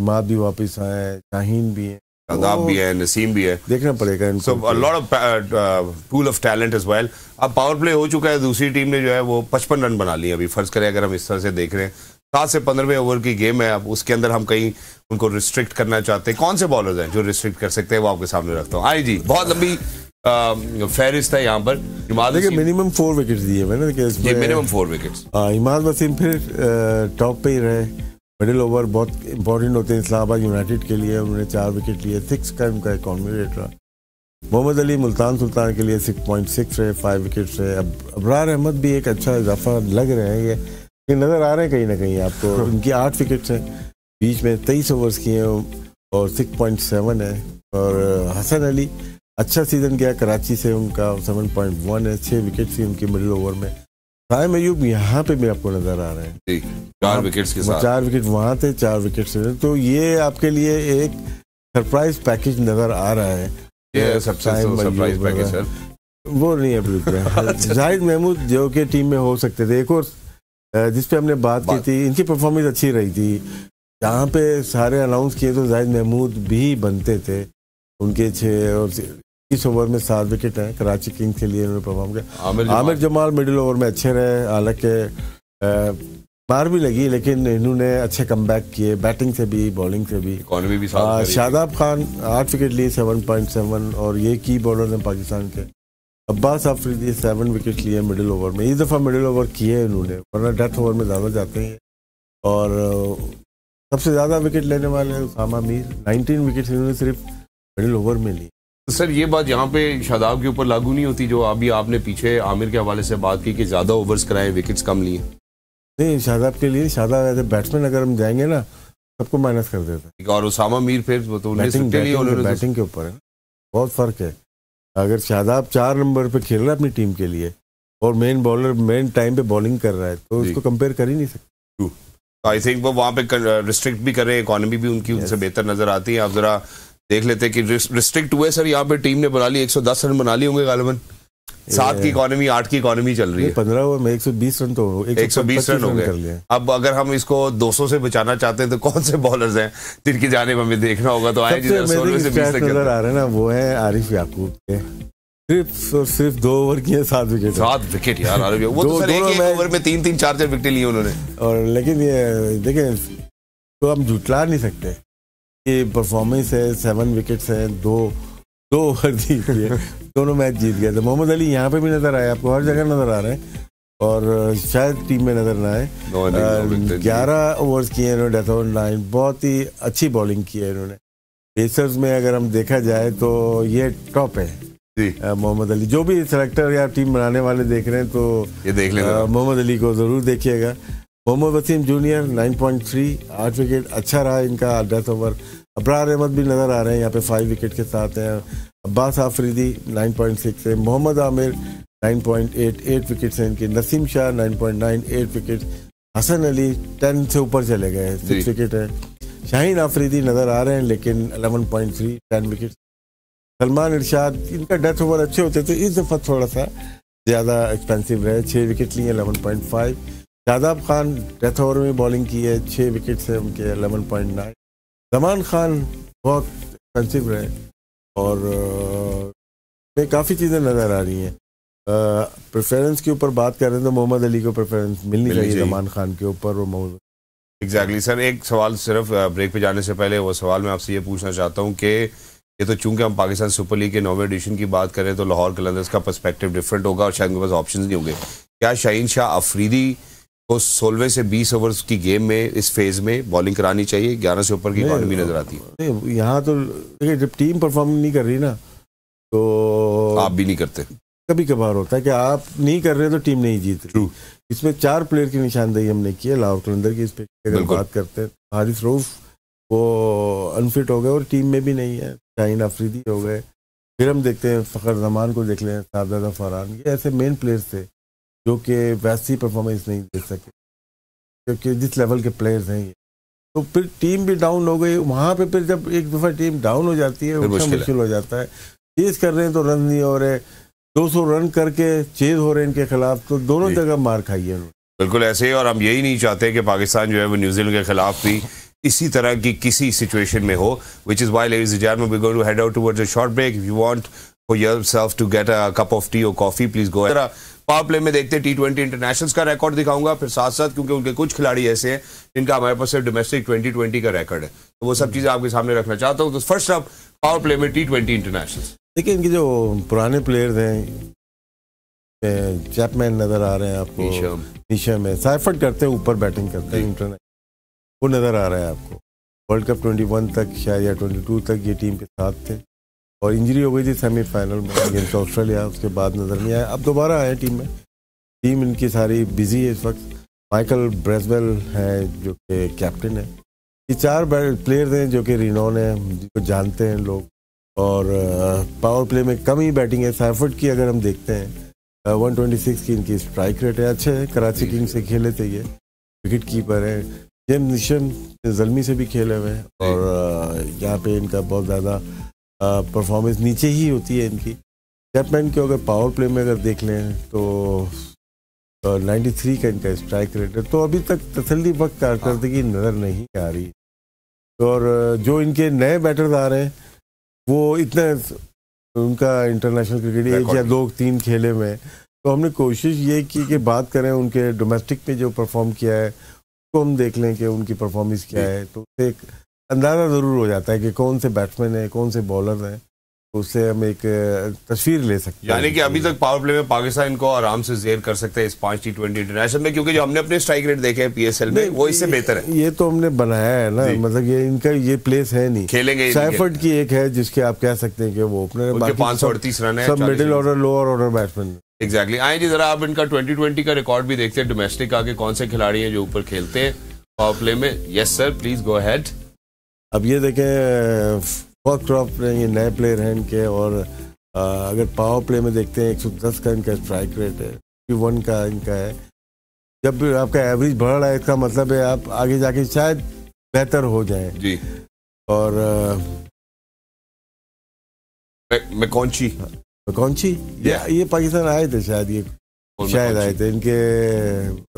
इमाद भी वापस आए, शाहीन भी हैं, शादाब भी है, नसीम भी है, देखना पड़ेगा इनको। So a lot of pool of talent as well. अब पावर प्ले हो चुका है, दूसरी टीम ने जो है वो पचपन रन बना लिए अभी, फर्ज करें अगर हम इस तरह से देख रहे हैं सात से पंद्रहवें ओवर की गेम है, अब उसके अंदर हम कहीं उनको रिस्ट्रिक्ट करना चाहते हैं, कौन से बॉलर्स हैं जो रिस्ट्रिक्ट कर सकते हैं वो आपके सामने रखता हूँ। आई जी बहुत लंबी फेहरिस्त है यहाँ पर। इमाद देखिए मिनिमम फोर विकेट्स दिए मैंने, ये minimum four wickets. Imad Wasim फिर टॉप पे ही रहे, मिडिल ओवर बहुत इंपॉर्टेंट होते हैं इस्लामाबाद यूनाइटेड के लिए, उन्होंने चार विकेट लिए, सिक्स का उनका इकॉनमी रेट रहा। मोहम्मद अली मुल्तान सुल्तान के लिए सिक्स पॉइंट सिक्स रहे, फाइव विकेट्स रहे। अब अबरार अहमद भी एक अच्छा इजाफा लग रहे हैं, ये ये नज़र आ रहे हैं कहीं ना कहीं आपको, उनकी आठ विकेट्स हैं, बीच में तेईस ओवर्स किए हैं और सिक्स पॉइंट सेवन है। और हसन अली अच्छा सीज़न गया कराची से, उनका सेवन पॉइंट वन है, छः विकेट्स थी उनकी मिडिल ओवर में। साइम अयूब यहाँ पे भी आपको नजर आ रहे हैं, चार विकेट्स के साथ, चार विकेट वहाँ थे, चार विकेट्स, तो ये आपके लिए एक सरप्राइज पैकेज नजर आ रहा है। ये सबसे सरप्राइज पैकेज सर वो नहीं है। जाहिद महमूद जो कि टीम में हो सकते थे, एक और जिसपे हमने बात की थी, इनकी परफॉर्मेंस अच्छी रही थी, जहाँ पे सारे अनाउंस किए तो जाहिद महमूद भी बनते थे, उनके छः और इस ओवर में सात विकेट हैं कराची किंग्स के लिए, उन्होंने परफॉर्म किया। आमिर जमाल मिडिल ओवर में अच्छे रहे, हालांकि मार भी लगी, लेकिन इन्होंने अच्छे कमबैक किए, बैटिंग से भी बॉलिंग से भी, इकोनॉमी भी साथ। शादाब खान आठ विकेट लिए, सेवन पॉइंट सेवन, और ये की बॉलर हैं पाकिस्तान के। अब्बास आफरीदी सेवन विकेट लिए मिडिल ओवर में, इस दफ़ा मिडिल ओवर किए इन्होंने, वरना डेथ ओवर में ज़्यादा जाते हैं। और सबसे ज़्यादा विकेट लेने वाले हैं उसामा मीर, नाइनटीन विकेट इन्होंने सिर्फ मिडिल ओवर में लिए। सर ये बात यहाँ पे शादाब के ऊपर लागू नहीं होती जो अभी आपने पीछे आमिर के हवाले से बात की कि ज़्यादा ओवर्स कराए विकेट्स कम लिए? नहीं, शादाब के लिए शादाब एज ए बैट्समैन अगर हम जाएंगे ना सबको माइनस कर देता है। और उसामा मीर फिर तो बैटिंग, बैटिंग, बैटिंग के ऊपर है, बहुत फ़र्क है। अगर शादाब चार नंबर पर खेल रहा है अपनी टीम के लिए और मेन बॉलर मेन टाइम पर बॉलिंग कर रहा है तो उसको कंपेयर कर ही नहीं सकते। आई थिंक वो वहाँ पर रिस्ट्रिक्ट भी कर रहे हैं, इकॉनमी भी उनकी उनसे बेहतर नज़र आती है। आप ज़रा देख लेते कि रिस्ट्रिक्ट हुए सर, यहाँ पे टीम ने बना ली एक सौ दस रन बना लिए होंगे गालिबन, सात की इकोनॉमी आठ की इकोनॉमी चल रही है, पंद्रह ओवर में एक सौ बीस रन तो एक सौ बीस रन हो गए। अब अगर हम इसको दो सौ से बचाना चाहते हैं तो कौन से बॉलर्स हैं जिनकी जानिब हमें देखना होगा? तो आए नजर आ रहे हैं ना, वो है आरिफ याकूब के, सिर्फ और सिर्फ दो ओवर की सात विकेट, सात विकेट यार आरिफ, वो तो सर एक ओवर में तीन तीन चार चार विकेट लिए उन्होंने। और लेकिन ये देखें तो हम झुटला नहीं सकते, ये परफॉर्मेंस है, सेवन विकेट्स हैं, दो दो ओवर जीत लिए, दोनों मैच जीत गए थे। मोहम्मद अली यहाँ पे भी नजर आए, आपको हर जगह नजर आ रहे हैं और शायद टीम में नजर ना आए। ग्यारह ओवर्स किए इन्होंने, डेथ ओवर नाइन, बहुत ही अच्छी बॉलिंग की है इन्होंने। पेसर्स में अगर हम देखा जाए तो ये टॉप है मोहम्मद अली। जो भी सेलेक्टर या टीम बनाने वाले देख रहे हैं तो ये देख लें, मोहम्मद अली को ज़रूर देखिएगा। Mohammad Wasim junior nine point three, आठ विकेट अच्छा रहा इनका डेथ ओवर। अबरार अहमद भी नज़र आ रहे हैं यहाँ पे फाइव विकेट के साथ हैं। Abbas Afridi nine point six है, Mohammad Amir nine point eight eight wickets हैं इनके, Naseem Shah nine point nine eight wicket, Hasan Ali ten से ऊपर चले गए, सिक्स विकेट है। शाहीन आफरीदी नज़र आ रहे हैं लेकिन eleven point three, ten wicket. Salman Irshad, इनका डेथ ओवर अच्छे होते थे, इस दफ़ा थोड़ा सा ज़्यादा एक्सपेंसिव रहे, छः विकेट लिए eleven point five. Shadab Khan death over में बॉलिंग की है, छः विकेट्स हैं उनके eleven point nine. Raman Khan बहुत एक्सपेंसिव रहे और में काफ़ी चीज़ें नज़र आ रही हैं। प्रेफरेंस के ऊपर बात कर रहे हैं तो मोहम्मद अली को प्रेफरेंस मिलनी चाहिए रमान खान के ऊपर। और एग्जैक्टली सर, एक सवाल सिर्फ ब्रेक पे जाने से पहले वो सवाल मैं आपसे ये पूछना चाहता हूँ कि ये तो चूंकि हम पाकिस्तान सुपर लीग के नौवें एडिशन की बात करें तो लाहौर कलंदर्स का पर्सपेक्टिव डिफरेंट होगा और शायद उनके पास ऑप्शन नहीं होंगे। क्या शाहीन शाह अफरीदी को सोलहवें से बीस ओवर की गेम में इस फेज़ में बॉलिंग करानी चाहिए? ग्यारह से ऊपर की इकॉनमी नजर आती है यहाँ। तो जब टीम परफॉर्म नहीं कर रही ना तो आप भी नहीं करते, कभी कभार होता है कि आप नहीं कर रहे तो टीम नहीं जीत रही। इसमें चार प्लेयर की निशानदेही हमने की है लाहौर कलंदर की। इस पे अगर बात करते हैं हारिस रऊफ वो अनफिट हो गए और टीम में भी नहीं है, शाहीन अफरीदी हो गए, फिर हम देखते हैं फ़खर जमान को देख लें, सादादा फरहान, ये ऐसे मेन प्लेयर्स थे जो कि वैसी परफॉर्मेंस नहीं दे सके क्योंकि जिस लेवल के प्लेयर्स हैं ये, तो फिर टीम भी डाउन हो गई वहाँ पे। फिर जब एक दफ़ा टीम डाउन हो जाती है उनका मुश्किल हो जाता है। चेज कर रहे हैं तो रन नहीं हो रहे, दो सौ रन करके चेज हो रहे हैं इनके खिलाफ, तो दोनों जगह मार खाई है उन्होंने। बिल्कुल ऐसे ही, और हम यही नहीं चाहते कि पाकिस्तान जो है वो न्यूजीलैंड के खिलाफ भी इसी तरह की किसी सिचुएशन में हो, which is why ladies and gentleman we going to head out towards a short break. If you want for yourself to get a cup of tea और coffee please go. Power play में देखते हैं T twenty internationals का record दिखाऊंगा, फिर साथ साथ क्योंकि उनके कुछ खिलाड़ी ऐसे हैं जिनका हमारे पास सिर्फ डोमेस्टिक ट्वेंटी ट्वेंटी का रिकॉर्ड है, तो वो सब चीज़ें आपके सामने रखना चाहता हूँ। तो फर्स्ट आप पावर प्ले में टी ट्वेंटी इंटरनेशनल्स देखिए, इनके जो पुराने प्लेयर्स हैं चैपमैन नज़र आ रहे हैं आपको, निशम है, साइफर्ट करते हैं ऊपर बैटिंग करते हैं इंटरनेशनल, वो नज़र आ रहा है आपको। वर्ल्ड कप इक्कीस तक शायद या बाईस तक ये टीम के साथ थे और इंजरी हो गई थी सेमीफाइनल में अगेंस्ट ऑस्ट्रेलिया, उसके बाद नज़र नहीं आया। अब दोबारा आए टीम में, टीम इनकी सारी बिजी है इस वक्त। माइकल ब्रेसवेल है जो कि कैप्टन है। ये चार प्लेयर्स हैं जो कि रिनोन है, जिनको जानते हैं लोग, और पावर प्ले में कम ही बैटिंग है। साइफर्ट की अगर हम देखते हैं एक सौ छब्बीस की इनकी स्ट्राइक रेट है, अच्छे है, कराची किंग से खेले थे ये, विकेट कीपर है। जेम्स निशम जलमी से भी खेले हुए हैं और यहाँ पे इनका बहुत ज़्यादा परफॉर्मेंस नीचे ही होती है इनकी। चैपमैन को अगर पावर प्ले में अगर देख लें तो तिरानवे का इनका स्ट्राइक रेट है, तो अभी तक तसल्ली बख्श कारकर्दगी नज़र नहीं आ रही। और जो इनके नए बैटर्स आ रहे हैं वो इतना उनका इंटरनेशनल क्रिकेट एक या दो तीन खेले में, तो हमने कोशिश ये की कि बात करें उनके डोमेस्टिक में जो परफॉर्म किया है उसको हम देख लें कि उनकी परफॉर्मेंस क्या है, तो उससे एक अंदाज़ा ज़रूर हो जाता है कि कौन से बैट्समैन हैं कौन से बॉलर हैं, तो उससे हम एक तस्वीर ले सकते हैं। यानी कि अभी तक पावर प्ले में पाकिस्तान को आराम से जेर कर सकते हैं इस पाँच टी ट्वेंटी इंटरनेशनल में, क्योंकि जो हमने अपने स्ट्राइक रेट देखे हैं पीएसएल में वो इससे बेहतर है। ये तो हमने बनाया है ना, मतलब ये इनका ये प्लेस है नहीं, खेलेंगे साइफर्ट की एक है जिसके आप कह सकते हैं कि वो ओपनर, पाँच सौ अड़तीस रन है, सब middle order lower order batsman. Exactly, आए जी जरा आप इनका ट्वेंटी ट्वेंटी का रिकॉर्ड भी देखते हैं, डोमेस्टिक आके कौन से खिलाड़ी हैं जो ऊपर खेलते हैं पावर प्ले में। Yes sir please go ahead. अब ये देखें फोर्थ क्रॉप ये नए प्लेयर हैं इनके, और आ, अगर पावर प्ले में देखते हैं एक सौ दस का इनका स्ट्राइक रेट है, इक्यावन का इनका है। जब आपका एवरेज बढ़ रहा है इसका मतलब है आप आगे जाके शायद बेहतर हो जाएं जी। और मैकॉन्ची मैकॉन्ची yeah. ये, ये पाकिस्तान आए थे शायद, ये शायद आए थे, इनके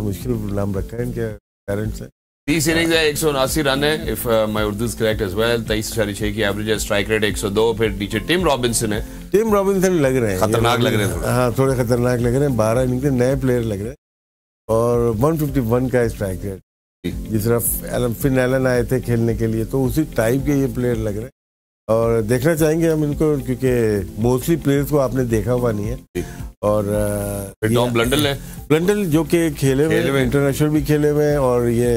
मुश्किल नाम रखा है इनके पेरेंट्स ने। तीस इनिंग्स है, एक सौ उनासी रन है, if my Urdu is correct as well, तेईस साढ़े छः की एवरेज है, स्ट्राइक रेट एक सौ दो। फिर नीचे टिम रॉबिन्सन है, टिम रॉबिन्सन लग रहे हैं खतरनाक लग रहे हैं, हाँ थोड़े खतरनाक लग रहे हैं, बारह इनिंग्स नए प्लेयर लग रहे हैं और एक सौ इक्यावन का स्ट्राइक रेट। जिस तरफ फिन एलन आए थे खेलने के लिए तो उसी टाइप के ये प्लेयर लग रहे हैं और देखना चाहेंगे हम इनको, क्योंकि मोस्टली प्लेयर्स को आपने देखा हुआ नहीं है। और टॉम ब्लंडल है, ब्लंडल जो कि खेले हुए इंटरनेशनल भी खेले हुए और ये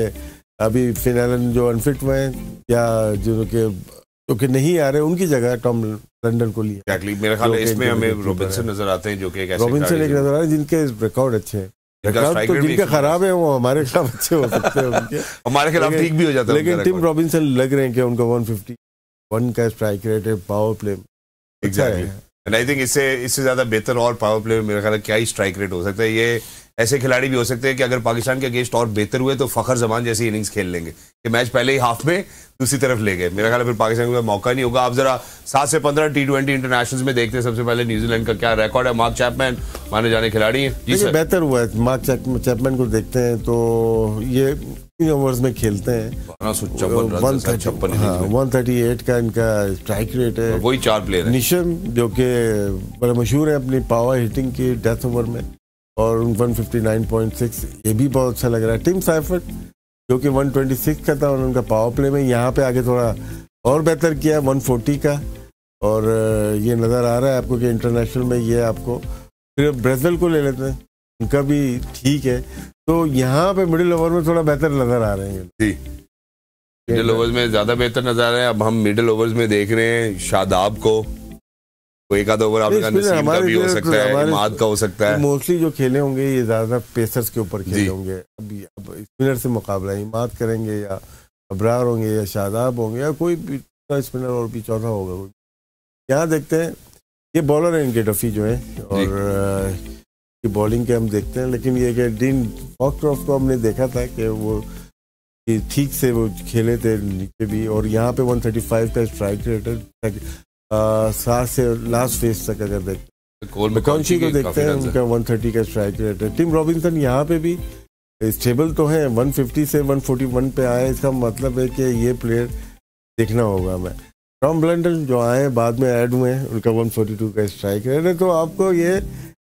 अभी फिलहाल जो अनफिट हुए हैं या जो के जो कि नहीं आ रहे उनकी जगह टॉम ब्लंडल को लिया। एक्चुअली मेरा ख्याल है इसमें हमें रॉबिन्सन नजर आते हैं जो कि एक ऐसे रॉबिन्सन एक नजर आ रहा है जिनके रिकॉर्ड अच्छे हैं। रिकॉर्ड तो जिनके खराब है वो हमारे खिलाफ अच्छे हो सकते हैं, उनके हमारे खिलाफ ठीक भी हो जाता है, लेकिन टिम रॉबिन्सन लग रहे हैं कि उनका वन फिफ्टी वन का स्ट्राइक रेट है power play. Exactly, and I think इससे इससे ज़्यादा बेहतर और पावर प्ले मेरा ख्याल है क्या ही स्ट्राइक रेट हो सकता है। ये ऐसे खिलाड़ी भी हो सकते हैं कि अगर पाकिस्तान के अगेंस्ट और बेहतर हुए तो फ़खर जमान जैसी इनिंग्स खेल लेंगे कि मैच पहले ही हाफ में दूसरी तरफ ले गए, मेरा ख्याल है फिर पाकिस्तान को मौका नहीं होगा। आप जरा सात से पंद्रह टी ट्वेंटी इंटरनेशनल्स में देखते हैं सबसे पहले न्यूजीलैंड का क्या रिकॉर्ड है। मार्क चैपमैन माने जाने खिलाड़ी हैं जी सर, बेहतर हुआ है। मार्क चैपमैन को देखते हैं तो ये तीन ओवर्स में खेलते हैं, एक सौ अड़तीस का इनका स्ट्राइक रेट है, वही चार प्लेयर हैं। निशम जो कि बड़े मशहूर है अपनी पावर हिटिंग की डेथ ओवर में और एक सौ उनसठ पॉइंट सिक्स, ये भी बहुत अच्छा लग रहा है। टिम साइफर्ट जो कि एक सौ छब्बीस का था और उनका पावर प्ले में यहाँ पे आगे थोड़ा और बेहतर किया, एक सौ चालीस का, और ये नज़र आ रहा है आपको कि इंटरनेशनल में ये आपको फिर ब्रेसवेल को ले लेते हैं, उनका भी ठीक है। तो यहाँ पे मिडिल ओवर में थोड़ा बेहतर नज़र आ रहे हैं जी, मिडिल ओवर में ज़्यादा बेहतर नज़र आ रहे हैं। अब हम मिडिल ओवर्स में देख रहे हैं शादाब को, कोई एक आध ओवर आपने कहा नसीम का भी हो सकता है, इमाद का हो सकता है। मोस्टली जो खेले होंगे ये ज़्यादा पेसर्स के ऊपर खेले होंगे। अब स्पिनर से मुकाबला इमाद करेंगे या अबरार होंगे या शादाब होंगे या कोई भी स्पिनर और भी चौथा होगा। यहाँ देखते हैं ये बॉलर हैं इनके टफी जो है और ये बॉलिंग के हम देखते हैं, लेकिन ये कि डीन बॉक्सक्रॉफ को हमने देखा था कि वो ठीक से वो खेले थे नीचे भी। और यहाँ पे एक सौ पैंतीस का स्ट्राइक रेट है सात से लास्ट फेज तक। अगर देखते कौनसी को देखते हैं उनका एक सौ तीस का स्ट्राइक रेट है। टिम रॉबिन्सन यहाँ पे भी स्टेबल तो है, एक सौ पचास से एक सौ इकतालीस पे आए, इसका मतलब है कि ये प्लेयर देखना होगा। मैं टॉम ब्लंडल जो आए बाद में ऐड हुए हैं, उनका एक सौ बयालीस का स्ट्राइक है, तो आपको ये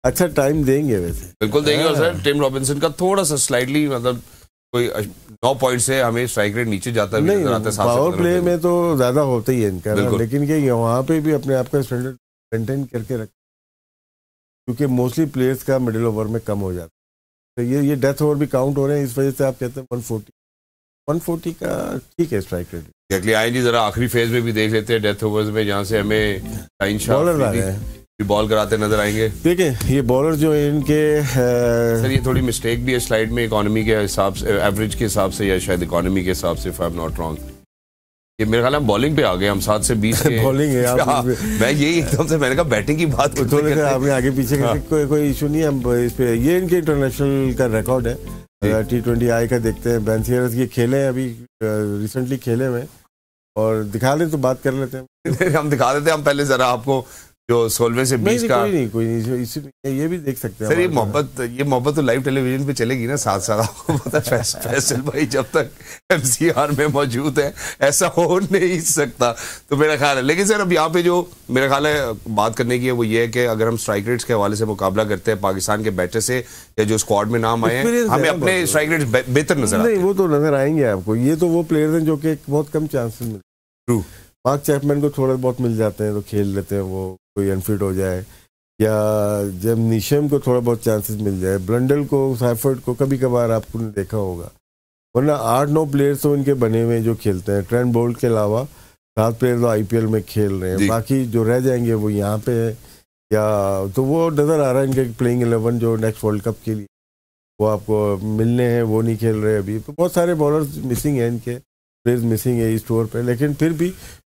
अच्छा टाइम देंगे। वैसे बिल्कुल देंगे। और सर टिम रॉबिन्सन का थोड़ा सा स्लाइडली मतलब कोई नौ पॉइंट से हमें स्ट्राइक रेट नीचे जाता भी नजर आता है। पावर प्ले में तो ज़्यादा होता ही है इनका, लेकिन कि वहाँ पे भी अपने आप का स्टैंडर्ड मेंटेन करके रख, क्योंकि मोस्टली प्लेयर्स का मिडिल ओवर में कम हो जाता है। तो ये ये डेथ ओवर भी काउंट हो रहे हैं, इस वजह से आप कहते हैं एक सौ चालीस का ठीक है स्ट्राइक रेट। एक्जेक्टली। आए जी जरा आखिरी फेज में भी देख लेते हैं डेथ ओवर्स में, जहाँ से हमें शाहीन शाह अफरीदी बॉल कराते नजर आएंगे। देखिए ये बॉलर जो इनके सर ये थोड़ी मिस्टेक भी है स्लाइड में, इकोनॉमी के हिसाब से, एवरेज के हिसाब से या शायद इकोनॉमी के हिसाब से, if I am not wrong. ये मेरे ख्याल हम बॉलिंग पे आ गए, हम सात से बीस बॉलिंग है। आप मैं यही एकदम से मैंने कहा बैटिंग की बात तो आपने आगे पीछे हाँ। कोई कोई इशू नहीं है हम इस पे। ये इनके इंटरनेशनल का रिकॉर्ड है, टी ट्वेंटी आई का देखते हैं। बेंसियर्स ये खेले हैं अभी रिसेंटली खेले हुए, और दिखा दें तो बात कर लेते हैं। हम दिखा देते हैं, हम पहले जरा आपको जो सोलवे से बीस का नहीं कोई नहीं इसी ये भी देख सकते हैं। सर ये मोहब्बत ये मोहब्बत तो लाइव टेलीविजन पे चलेगी ना साथ साथ। आपको पता है फैसल भाई जब तक एमसीआर में मौजूद है ऐसा हो नहीं सकता, तो मेरा ख्याल है। लेकिन सर अब यहाँ पे जो मेरा ख्याल है बात करने की है वो ये है कि अगर हम स्ट्राइक रेट्स के हवाले से मुकाबला करते हैं पाकिस्तान के बैटर से या जो स्क्वाड में नाम आए हैं, हमें अपने स्ट्राइक रेट्स बेहतर नजर आए। वो तो नजर आएंगे आपको। ये तो वो प्लेयर्स हैं जो कि बहुत कम चांसेस मिलते हैं। ट्रू। मार्क चैपमैन को थोड़े बहुत मिल जाते हैं तो खेल लेते हैं वो, कोई अनफिट हो जाए, या जब नीशम को थोड़ा बहुत चांसेस मिल जाए। ब्लंडल को, साइफर्ड को कभी कभार आपको ने देखा होगा, वरना आठ नौ प्लेयर्स तो इनके बने हुए जो खेलते हैं। ट्रेंट बोल्ट के अलावा सात प्लेयर तो आईपीएल में खेल रहे हैं, बाकी जो रह जाएंगे वो यहाँ पे है या तो वो नज़र आ रहा है इनके प्लेइंग इलेवन जो नेक्स्ट वर्ल्ड कप के लिए वो आपको मिलने हैं, वो नहीं खेल रहे अभी। तो बहुत सारे बॉलर्स मिसिंग हैं, इनके प्लेयर्स मिसिंग है इस टूर पर। लेकिन फिर भी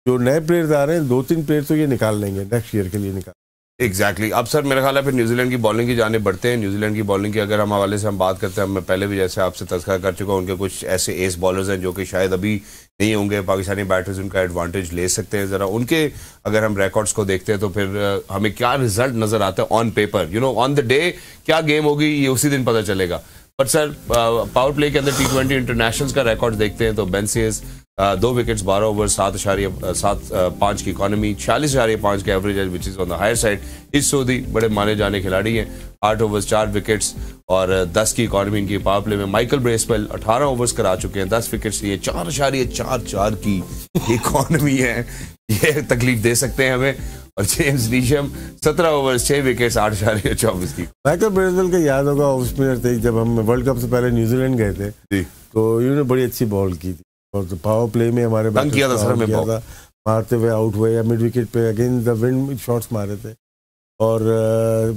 जो नए प्लेयर्स आ रहे हैं दो तीन प्लेयर्स तो ये निकाल लेंगे नेक्स्ट ईयर के लिए निकाल। एग्जैक्टली। अब सर मेरा ख्याल है फिर न्यूजीलैंड की बॉलिंग की जाने बढ़ते हैं। न्यूजीलैंड की बॉलिंग की अगर हम हवाले से हम बात करते हैं, मैं पहले भी जैसे आपसे तस्करा कर चुका हूँ, उनके कुछ ऐसे एस बॉलर्स हैं जो कि शायद अभी नहीं होंगे, पाकिस्तानी बैटर्स उनका एडवांटेज ले सकते हैं। ज़रा उनके अगर हम रिकॉर्ड्स को देखते हैं तो फिर हमें क्या रिजल्ट नज़र आता है on paper, you know on the day क्या गेम होगी ये उसी दिन पता चलेगा। बट सर पावर प्ले के अंदर टी ट्वेंटी इंटरनेशनल्स का रिकॉर्ड देखते हैं तो बेंसियस Uh, दो विकेट्स बारह ओवर सात इशारिया सात पाँच की इकॉनमी, छियालीस इशारिया पाँच के एवरेज है which is on the higher side. इस सऊदी बड़े माने जाने खिलाड़ी हैं, आठ ओवर्स चार विकेट्स और दस की इकॉनमी इनकी पावर प्ले में। माइकल ब्रेसवेल अठारह ओवर्स करा चुके हैं, दस विकेट्स लिए, चार इशारिया चार चार की इकॉनमी है, ये तकलीफ दे सकते हैं हमें। और जेम्स नीशम सत्रह ओवर्स छः विकेट्स आठ इशारिया चौबीस की। माइकल ब्रेसवेल का याद होगा ऑफ स्पिनर थे, जब हम वर्ल्ड कप से पहले न्यूजीलैंड गए थे जी तो इन्होंने बड़ी अच्छी बॉल की थी और तो पावर प्ले में हमारे बैटर किया था सर में किया था, मारते हुए आउट हुए या मिड विकेट पे अगेंस्ट द विंड शॉट्स मारे थे। और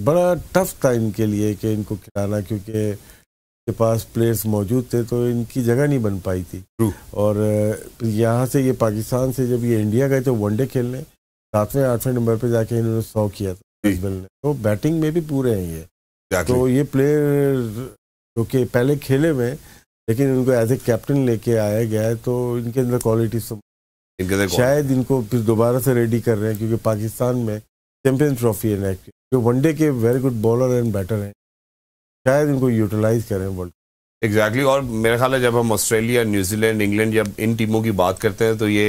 बड़ा टफ था इनके लिए कि इनको खिलाना, क्योंकि इनके पास प्लेयर्स मौजूद थे तो इनकी जगह नहीं बन पाई थी। और यहाँ से ये पाकिस्तान से जब ये इंडिया गए तो वनडे खेलने सातवें आठवें नंबर पर जाके इन्होंने सौ किया था ने, तो बैटिंग में भी पूरे हैं ये। तो ये प्लेयर जो कि पहले खेले हुए लेकिन उनको एज ए कैप्टन लेके आया गया है, तो इनके अंदर क्वालिटी शायद इनको फिर दोबारा से रेडी कर रहे हैं, क्योंकि पाकिस्तान में चैंपियंस ट्रॉफी है नेक्स्ट जो वनडे के very good bowler and batter हैं, शायद इनको यूटिलाइज करें वर्ल्ड। एग्जैक्टली। और मेरा ख्याल है जब हम ऑस्ट्रेलिया, न्यूजीलैंड, इंग्लैंड जब इन टीमों की बात करते हैं तो ये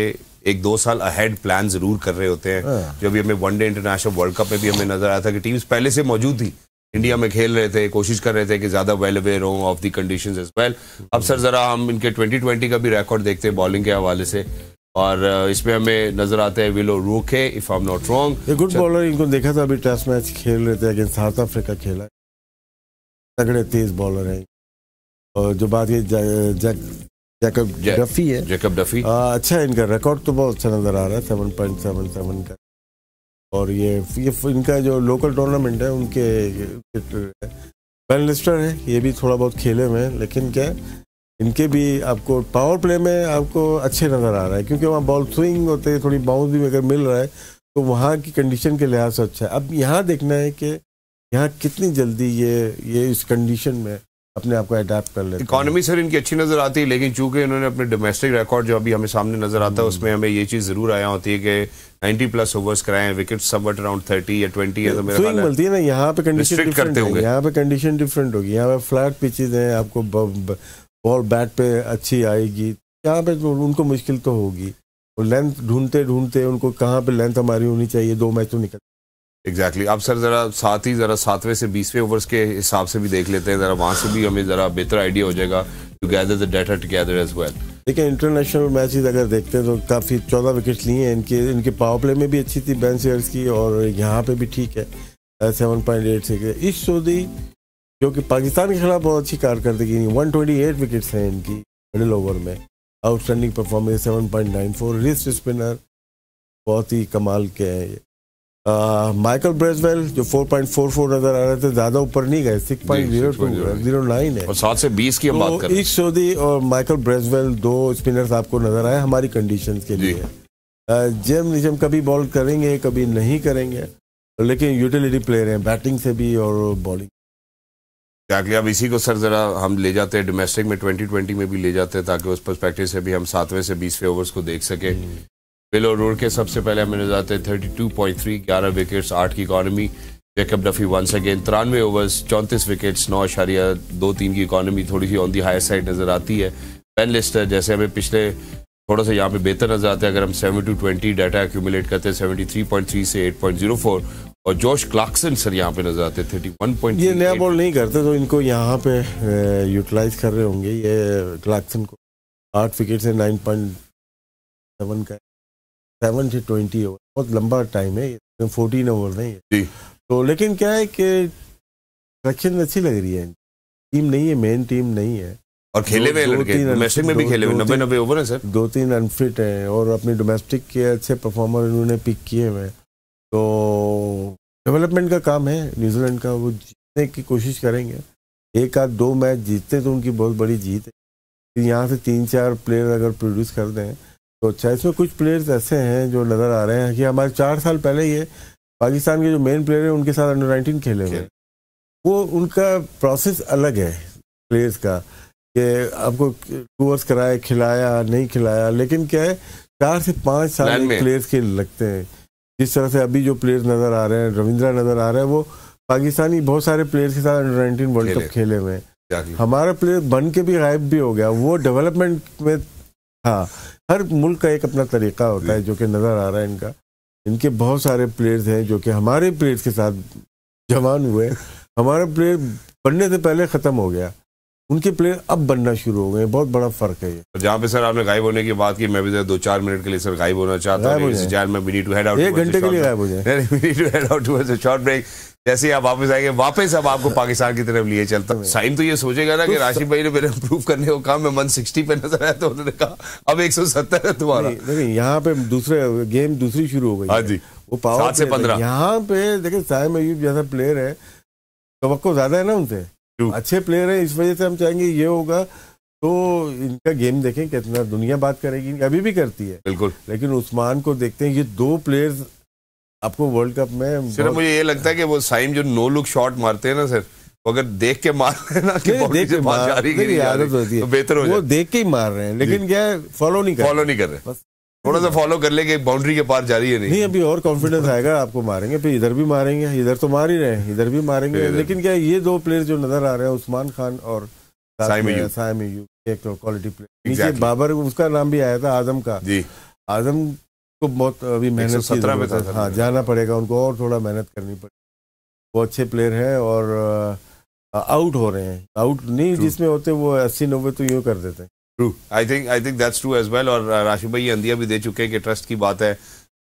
एक दो साल अहेड प्लान जरूर कर रहे होते हैं। जो भी हमें वनडे इंटरनेशनल वर्ल्ड कप में भी हमें नजर आया था कि टीम्स पहले से मौजूद थी, इंडिया में खेल रहे थे, कोशिश कर रहे थे कि ज़्यादा वेल अवेयर हों of the conditions as well. अब सर ज़रा हम इनके ट्वेंटी ट्वेंटी का भी रिकॉर्ड देखते हैं बॉलिंग के हवाले से और इसमें हमें नजर आता है विलो रूक है, if I am not wrong, ये गुड बॉलर। इनको देखा था अभी टेस्ट मैच खेल रहे थे अगेंस्ट साउथ अफ्रीका, खेला, तगड़े तेज बॉलर हैं। और जो बात ये जैकब डफी है, जैकब डफी आ, अच्छा इनका रिकॉर्ड तो बहुत अच्छा नज़र आ रहा है, सेवन पॉइंट सेवन सेवन का। और ये ये इनका जो लोकल टूर्नामेंट है उनके पैनलिस्टर हैं, ये भी थोड़ा बहुत खेले हुए हैं, लेकिन क्या इनके भी आपको पावर प्ले में आपको अच्छे नज़र आ रहा है, क्योंकि वहाँ बॉल स्विंग होते हैं, थोड़ी बाउंस भी अगर मिल रहा है तो वहाँ की कंडीशन के लिहाज से अच्छा है। अब यहाँ देखना है कि यहाँ कितनी जल्दी ये ये इस कंडीशन में अपने आप को अडैप्ट कर लेते। इकोनॉमी सर इनकी अच्छी नज़र आती है, लेकिन चूंकि इन्होंने अपने डोमेस्टिक रिकॉर्ड जो अभी हमें सामने नज़र आता है उसमें हमें ये चीज़ ज़रूर आया होती है कि नाइन्टी प्लस ओवर्स कराएं, विकेट सब अराउंड थर्टी या ट्वेंटी है, तो मेरा ख्याल है ना यहाँ पे कंडीशन करते होंगे, यहाँ पे कंडीशन डिफरेंट होगी। यहाँ पे फ्लैट पिचेज हैं, आपको बॉल बैट पे अच्छी आएगी, यहाँ पे उनको मुश्किल तो होगी, और लेंथ ढूंढते ढूंढते उनको कहाँ पे लेंथ हमारी होनी चाहिए, दो मैच तो निकल एग्जैक्टली exactly. अब सर ज़रा साथ ही ज़रा सातवें से बीसवें ओवर्स के हिसाब से भी देख लेते हैं, ज़रा वहाँ से भी हमें ज़रा बेहतर आइडिया हो जाएगा to gather the data together as well. देखिए इंटरनेशनल मैचेस अगर देखते हैं तो काफ़ी चौदह विकेट्स लिए हैं इनके, इनके पावर प्ले में भी अच्छी थी बेन सीयर्स की, और यहाँ पर भी ठीक है seven point eight six Ish Sodhi, जो कि पाकिस्तान के खिलाफ बहुत अच्छी कारकर्दगी, वन ट्वेंटी एट विकेट्स हैं इनकी मिडिल ओवर में, outstanding performance seven point nine four, wrist spinner बहुत ही कमाल के हैं ये। माइकल ब्रेसवेल जो फोर पॉइंट फोर फोर नजर आ रहे थे, ज्यादा ऊपर नहीं गए, six point zero two zero nine है, और सात से बीस की हम बात कर रहे हैं। इस सऊदी और माइकल ब्रेसवेल दो स्पिनर्स आपको नजर आए हमारी कंडीशंस के लिए। जेम निजम कभी बॉल करेंगे कभी नहीं करेंगे, लेकिन यूटिलिटी प्लेयर हैं बैटिंग से भी और बॉलिंग। अब इसी को सर जरा हम ले जाते हैं डोमेस्टिक में, ट्वेंटी ट्वेंटी में भी ले जाते हैं, ताकि उस परस्पेक्टिव से भी हम सातवें से बीसवें ओवर्स को देख सके। बिलो रोड के सबसे पहले हमें नजर आते हैं थर्टी टू पॉइंट थ्री, ग्यारह विकेट्स, आठ की economy. Jacob Duffy once again तिरानवे ओवर्स, चौंतीस विकेट्स, नौ अशारिया दो तीन की इकॉनमी, थोड़ी सी ऑन दी हायर साइड नज़र आती है। पेन लिस्टर जैसे हमें पिछले थोड़ा सा यहाँ पे बेहतर नजर आता है, अगर हम seven two twenty data accumulate करते हैं सेवेंटी थ्री पॉइंट थ्री से एट पॉइंट ज़ीरो फोर, और जोश क्लार्कसन सर यहाँ पे नजर आते हैं थर्टी वन पॉइंट थ्री। ये नया बॉल नहीं करते तो इनको यहाँ पे यूटिलाइज कर रहे होंगे। ये क्लार्कसन को आठ विकेट से नाइन पॉइंट सेवन का सेवन से ट्वेंटी ओवर बहुत लंबा टाइम है, फोर्टीन ओवर नहीं है तो, लेकिन क्या है कि सिलेक्शन अच्छी लग रही है, टीम नहीं है, मेन टीम नहीं है, और खेले हुए लड़के डोमेस्टिक में भी खेले हुए नब्बे नब्बे ओवर है सर, दो तीन अनफिट हैं, और अपने डोमेस्टिक के अच्छे परफॉर्मर इन्होंने पिक किए हुए, तो डेवलपमेंट का काम है न्यूजीलैंड का, वो जीतने की कोशिश करेंगे। एक आध दो मैच जीतते तो उनकी बहुत बड़ी जीत है, यहाँ से तीन चार प्लेयर अगर प्रोड्यूस कर दें तो अच्छा। इसमें कुछ प्लेयर्स ऐसे हैं जो नज़र आ रहे हैं कि हमारे चार साल पहले ये पाकिस्तान के जो मेन प्लेयर हैं उनके साथ अंडर नाइनटीन खेले हुए, वो उनका प्रोसेस अलग है प्लेयर्स का, कि आपको टूर्स कराया, खिलाया नहीं खिलाया, लेकिन क्या है चार से पाँच साल प्लेयर्स के लगते हैं। जिस तरह से अभी जो प्लेयर्स नज़र आ रहे हैं, रविंद्रा नज़र आ रहा है, वो पाकिस्तानी बहुत सारे प्लेयर्स के साथ अंडर नाइनटीन वर्ल्ड कप खेले हुए हैं, हमारा प्लेयर बन के भी गायब भी हो गया, वो डेवलपमेंट में। हाँ, हर मुल्क का एक अपना तरीका होता है जो कि नज़र आ रहा है इनका। इनके बहुत सारे प्लेयर्स हैं जो कि हमारे प्लेयर्स के साथ जवान हुए, हमारा प्लेयर बनने से पहले ख़त्म हो गया, उनके प्लेयर अब बनना शुरू हो गए, बहुत बड़ा फ़र्क है। जहाँ पे सर आपने गायब होने की बात की, मैं भी दो चार मिनट के लिए सर गायब होना चाहता हूँ, एक घंटे के लिए गायब हो जाए, शॉर्ट ब्रेक, जैसे आप वापस आएंगे वापस अब आपको पाकिस्तान की तरफ लिए चलता हूँ। साइम तो ये सोचेगा ना कि राशिद भाई ने मेरे इम्प्रूव करने को कहा, मैं वन सिक्सटी पे नजर आया तो उन्होंने कहा अब एक सौ सत्तर है तुम्हारा। देखिए यहाँ पे दूसरे गेम दूसरी शुरू हो गई, हाँ जी वो पावर से पंद्रह यहाँ पे देखिए साइम अयूब जैसा प्लेयर है, तवक्को ज्यादा है ना उनसे, अच्छे प्लेयर है, इस वजह से हम चाहेंगे ये होगा तो इनका गेम देखें कितना, दुनिया बात करेगी, अभी भी करती है बिल्कुल, लेकिन उस्मान को देखते हैं, ये दो प्लेयर्स आपको वर्ल्ड कप में सिर्फ मुझे ये लगता है कि वो साइम जो नो लुक शॉट मारते हैं ना सर, वो अगर देख के मार रहे हैं ना कि देख के मार रही है बेहतर हो जाए, वो देख के ही मार रहे हैं, लेकिन क्या है फॉलो नहीं कर फॉलो नहीं कर रहे, थोड़ा सा फॉलो कर ले कि बाउंड्री के पार जा रही है नहीं, अभी और कॉन्फिडेंस आएगा, आपको मारेंगे, फिर इधर भी मारेंगे, इधर तो मार ही रहे हैं, इधर भी मारेंगे, लेकिन क्या ये दो प्लेयर जो नजर आ रहे हैं उस्मान खान और साइम अयूब एक क्वालिटी प्लेयर। बाबर उसका नाम भी आया था, आजम का, आजम को बहुत अभी मेहनत की, हाँ जाना पड़ेगा उनको और थोड़ा मेहनत करनी पड़ेगी, वो अच्छे प्लेयर हैं और आउट हो रहे हैं, आउट नहीं जिसमें होते वो अस्सी नब्बे तो यूँ कर देते हैं, true, I think I think that's true as well. और राशिद भाई अंदिया भी दे चुके हैं कि ट्रस्ट की बात है,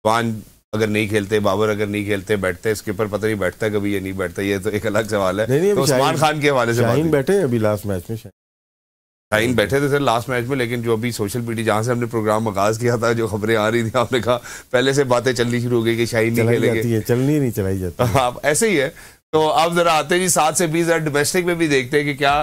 पान अगर नहीं खेलते, बाबर अगर नहीं खेलते, बैठते स्किपर पता नहीं बैठता कभी या नहीं बैठता, ये तो एक अलग सवाल है। नहीं, नहीं, तो उस्मान खान के हवाले से शाहीन बैठे अभी लास्ट मैच में, शाहीन बैठे थे सर लास्ट मैच में, लेकिन जो अभी सोशल मीडिया जहाँ से हमने प्रोग्राम आगाज़ किया था जो खबरें आ रही थी, आपने कहा पहले से बातें चलनी शुरू हो गई कि शाहीन नहीं खेलेंगे, चलनी नहीं चलाई जाती, ऐसे ही है। तो आप जरा आते हैं जी सात से बीस, जरा डोमेस्टिक में भी देखते हैं कि क्या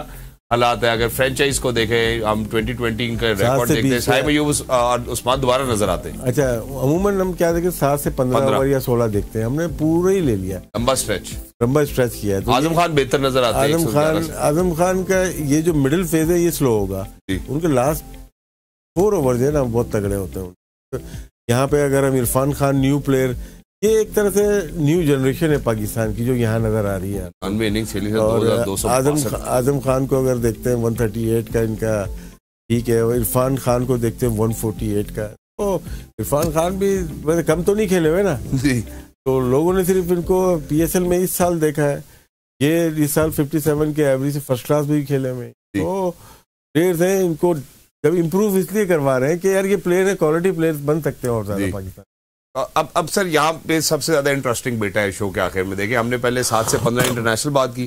हालात है। अगर फ्रेंचाइज को देखें हम ट्वेंटी ट्वेंटी इनका रिकॉर्ड देखते हैं, साइम अयूब और उस्मान दोबारा नजर आते हैं। अच्छा अमूमन हम क्या देखें, सात से पंद्रह ओवर या सोलह देखते हैं, हमने पूरा ही ले लिया, लंबा स्ट्रेच लंबा स्ट्रेच किया है। तो आजम खान बेहतर नजर आते हैं, आजम खान आजम खान का ये जो मिडिल फेज है ये स्लो होगा, उनके लास्ट फोर ओवर जो है ना बहुत तगड़े होते हैं। यहाँ पे अगर हम इरफान खान न्यू प्लेयर, ये एक तरह से न्यू जनरेशन है पाकिस्तान की जो यहाँ नजर आ रही है। और आजम खान को अगर देखते हैं एक सौ अड़तीस का इनका ठीक है, इरफान खान को देखते हैं एक सौ अड़तालीस का, तो इरफान खान भी मतलब कम तो नहीं खेले हुए ना जी। तो लोगों ने सिर्फ इनको पीएसएल में इस साल देखा है, ये इस साल सत्तावन के एवरेज से फर्स्ट क्लास भी खेले हुए, तो प्लेयर्स हैं इनको कभी इम्प्रूव इसलिए करवा रहे हैं कि यार ये प्लेयर है, क्वालिटी प्लेयर्स बन सकते हैं और ज्यादा पाकिस्तान। अब अब सर यहाँ पे सबसे ज्यादा इंटरेस्टिंग बेटा है शो के आखिर में देखें, हमने पहले सात से पंद्रह इंटरनेशनल बात की,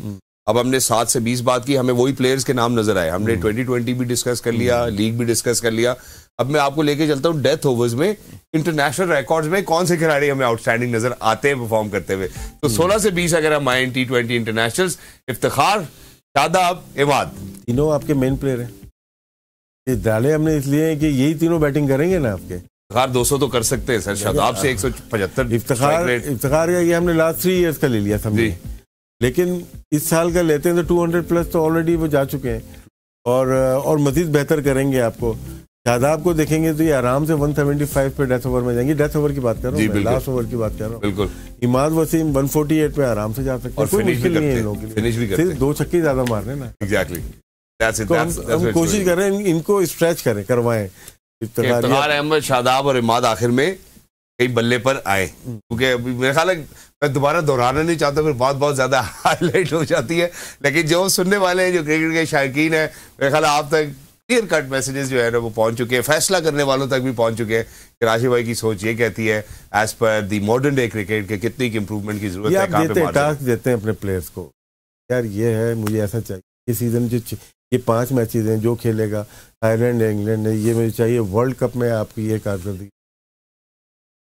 अब हमने सात से बीस बात की, हमें वही प्लेयर्स के नाम नजर आए, हमने ट्वेंटी ट्वेंटी भी डिस्कस कर लिया, लीग भी डिस्कस कर लिया। अब मैं आपको लेके चलता हूँ डेथ ओवर्स में, इंटरनेशनल रिकॉर्ड्स में कौन से खिलाड़ी हमें आउटस्टैंडिंग नजर आते हैं परफॉर्म करते हुए। तो सोलह से बीस अगर हम आए T twenty international, Iftikhar, Shadab, Imad, तीनों आपके मेन प्लेयर हैं। ये डाले हमने इसलिए कि यही तीनों बैटिंग करेंगे ना आपके, दो सौ तो कर सकते हैं सर, शादाब से एक सौ पचहत्तर। इफ्तिखार इफ्तिखार का ये हमने लास्ट थ्री इयर्स का ले लिया समझे, लेकिन इस साल का लेते हैं तो दो सौ प्लस तो ऑलरेडी वो जा चुके हैं और और मजीद बेहतर करेंगे। आपको शादाब को देखेंगे तो ये आराम से एक सौ पचहत्तर पे डेथ ओवर में जाएंगे, डेथ ओवर की बात कर रहा हूँ, लास्ट ओवर की बात कर रहा हूँ बिल्कुल। इमाद वसीम एक सौ अड़तालीस पे आराम से जा सकते हैं, कोई मुश्किल नहीं है इन लोगों के लिए, सिर्फ दो छक्के ज्यादा मारने ना। एग्जैक्टली, हम कोशिश कर रहे हैं इनको स्ट्रेच करें करवाएं। इफ्तिखार अहमद, शादाब और इमाद आखिर में कई बल्ले पर आए, क्योंकि अभी मेरे ख्याल मैं दोबारा दोहराना नहीं चाहता, फिर बात बहुत ज़्यादा हाईलाइट हो जाती है, लेकिन जो सुनने वाले हैं जो क्रिकेट के शायकीन हैं, मेरे ख्याल आप तक क्लियर कट मैसेजेस जो है ना वो पहुंच चुके हैं, फैसला करने वालों तक भी पहुंच चुके हैं कि राशिद भाई की सोच ये कहती है एज पर दी मॉडर्न डे क्रिकेट के कितनी इम्प्रूवमेंट की जरूरत है। टास्क देते हैं अपने प्लेयर्स को, यार ये है मुझे ऐसा चाहिए, ये सीजन जो ये पांच मैचेज हैं जो खेलेगा आयरलैंड इंग्लैंड ने, ये मुझे चाहिए वर्ल्ड कप में आपकी ये कारकर्दगी।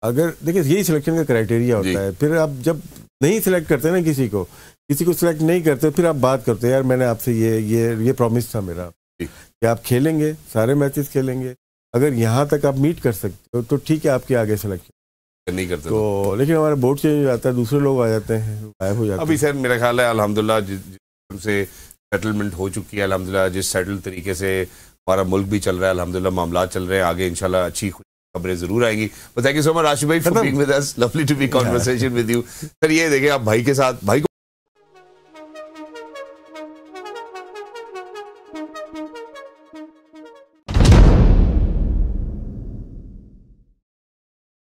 अगर देखिए यही सिलेक्शन का क्राइटेरिया होता है, फिर आप जब नहीं सिलेक्ट करते ना किसी को किसी को सिलेक्ट नहीं करते, फिर आप बात करते हैं यार मैंने आपसे ये ये ये प्रॉमिस था मेरा कि आप खेलेंगे सारे मैचेस खेलेंगे, अगर यहाँ तक आप मीट कर सकते हो तो ठीक है आपके आगे सिलेक्शन नहीं करते तो, लेकिन हमारा बोर्ड चेंज हो जाता है, दूसरे लोग आ जाते हैं गायब हो जाते हैं। अभी सर मेरा ख्याल है अल्हम्दुलिल्लाह से सेटलमेंट हो चुकी है, अल्हम्दुलिल्लाह जिस सेटल तरीके से हमारा मुल्क भी चल रहा है, अल्हम्दुलिल्लाह मामला चल रहे हैं, आगे इंशाल्लाह अच्छी खबरें जरूर आएंगी। But thank you so much Rashid भाई for being with us, lovely to be conversation with you sir. ये देखिए आप भाई के साथ, भाई को